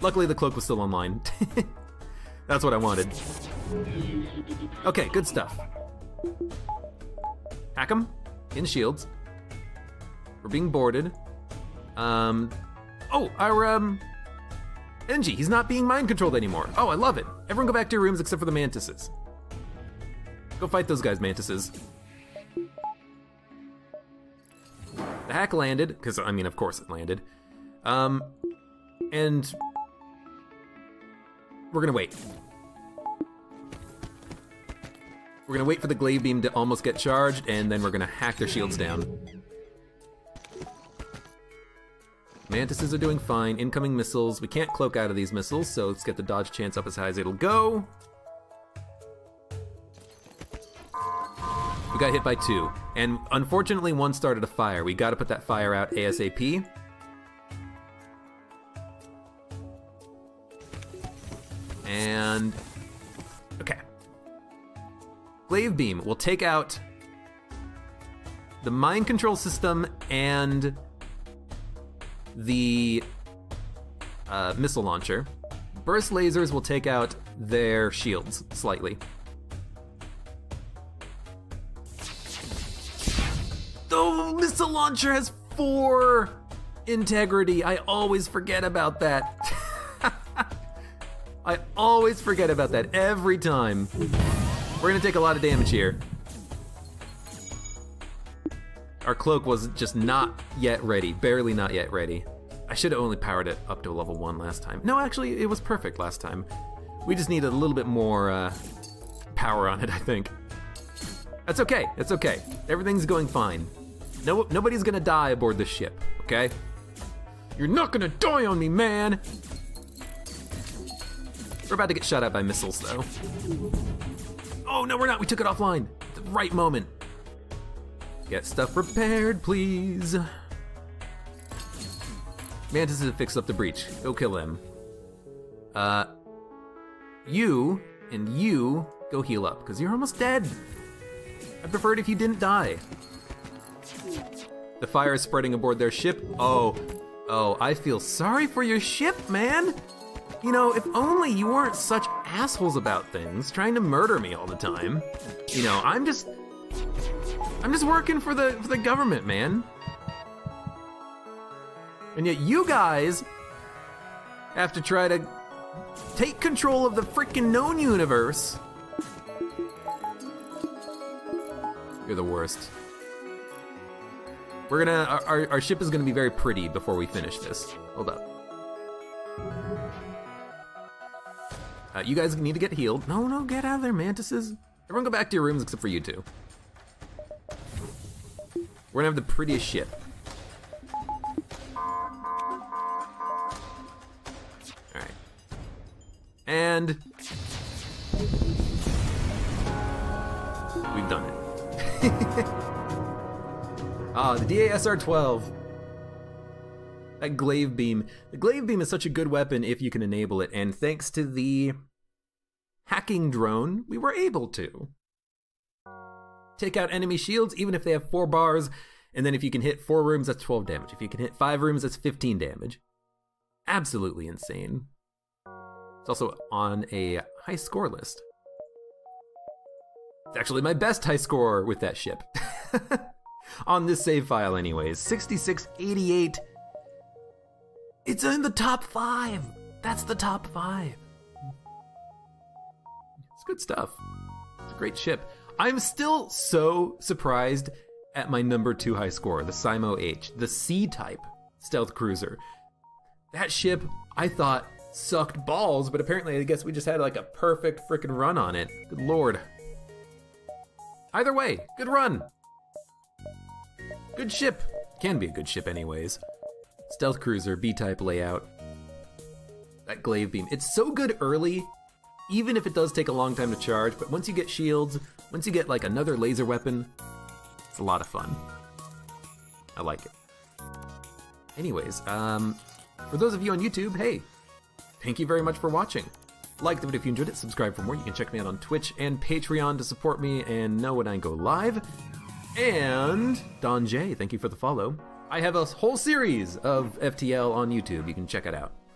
Luckily, the cloak was still online. That's what I wanted. Okay, good stuff. Hack them in shields. We're being boarded. Um, oh, our um, Engi, he's not being mind controlled anymore. Oh, I love it. Everyone go back to your rooms except for the mantises. Go fight those guys, mantises. The hack landed, because I mean, of course it landed. Um, and we're gonna wait. We're gonna wait for the glaive beam to almost get charged, and then we're gonna hack their shields down. Mantises are doing fine. Incoming missiles. We can't cloak out of these missiles, so let's get the dodge chance up as high as it'll go. We got hit by two. And unfortunately, one started a fire. We gotta put that fire out ASAP. And... okay. Glaive beam will take out the mind control system and the uh, missile launcher. Burst lasers will take out their shields slightly. The missile launcher has four integrity. I always forget about that. I always forget about that every time. We're gonna take a lot of damage here. Our cloak was just not yet ready, barely not yet ready. I should have only powered it up to level one last time. No, actually, it was perfect last time. We just needed a little bit more uh, power on it, I think. That's okay, that's okay. Everything's going fine. No, nobody's gonna die aboard this ship, okay? You're not gonna die on me, man! We're about to get shot at by missiles, though. Oh, no, we're not. We took it offline. The right moment. Get stuff repaired, please. Mantis has fixed up the breach. Go kill him. Uh, you and you go heal up, because you're almost dead. I prefer it if you didn't die. The fire is spreading aboard their ship. Oh, oh, I feel sorry for your ship, man. You know, if only you weren't such assholes about things, trying to murder me all the time. You know, I'm just, I'm just working for the, for the government, man. And yet you guys have to try to take control of the freaking known universe. You're the worst. We're gonna, our, our, our ship is gonna be very pretty before we finish this. Hold up. Uh, you guys need to get healed. No, no, get out of there, Mantises. Everyone go back to your rooms except for you two. We're gonna have the prettiest ship. And we've done it. Ah, the D A S R twelve. That glaive beam. The glaive beam is such a good weapon if you can enable it, and thanks to the hacking drone, we were able to take out enemy shields, even if they have four bars. And then if you can hit four rooms, that's twelve damage. If you can hit five rooms, that's fifteen damage. Absolutely insane. It's also on a high score list. It's actually my best high score with that ship. On this save file anyways, sixty-six eighty-eight. It's in the top five. That's the top five. It's good stuff. It's a great ship. I'm still so surprised at my number two high score, the Simo H, the C type stealth cruiser. That ship, I thought, sucked balls, but apparently I guess we just had like a perfect freaking run on it. Good lord. Either way, good run. Good ship. Can be a good ship anyways. Stealth cruiser, B type layout. That glaive beam. It's so good early, even if it does take a long time to charge, but once you get shields, once you get like another laser weapon, it's a lot of fun. I like it. Anyways, um, for those of you on YouTube, hey, thank you very much for watching. Like the video if you enjoyed it, subscribe for more. You can check me out on Twitch and Patreon to support me and know when I go live. And Don J, thank you for the follow. I have a whole series of F T L on YouTube. You can check it out.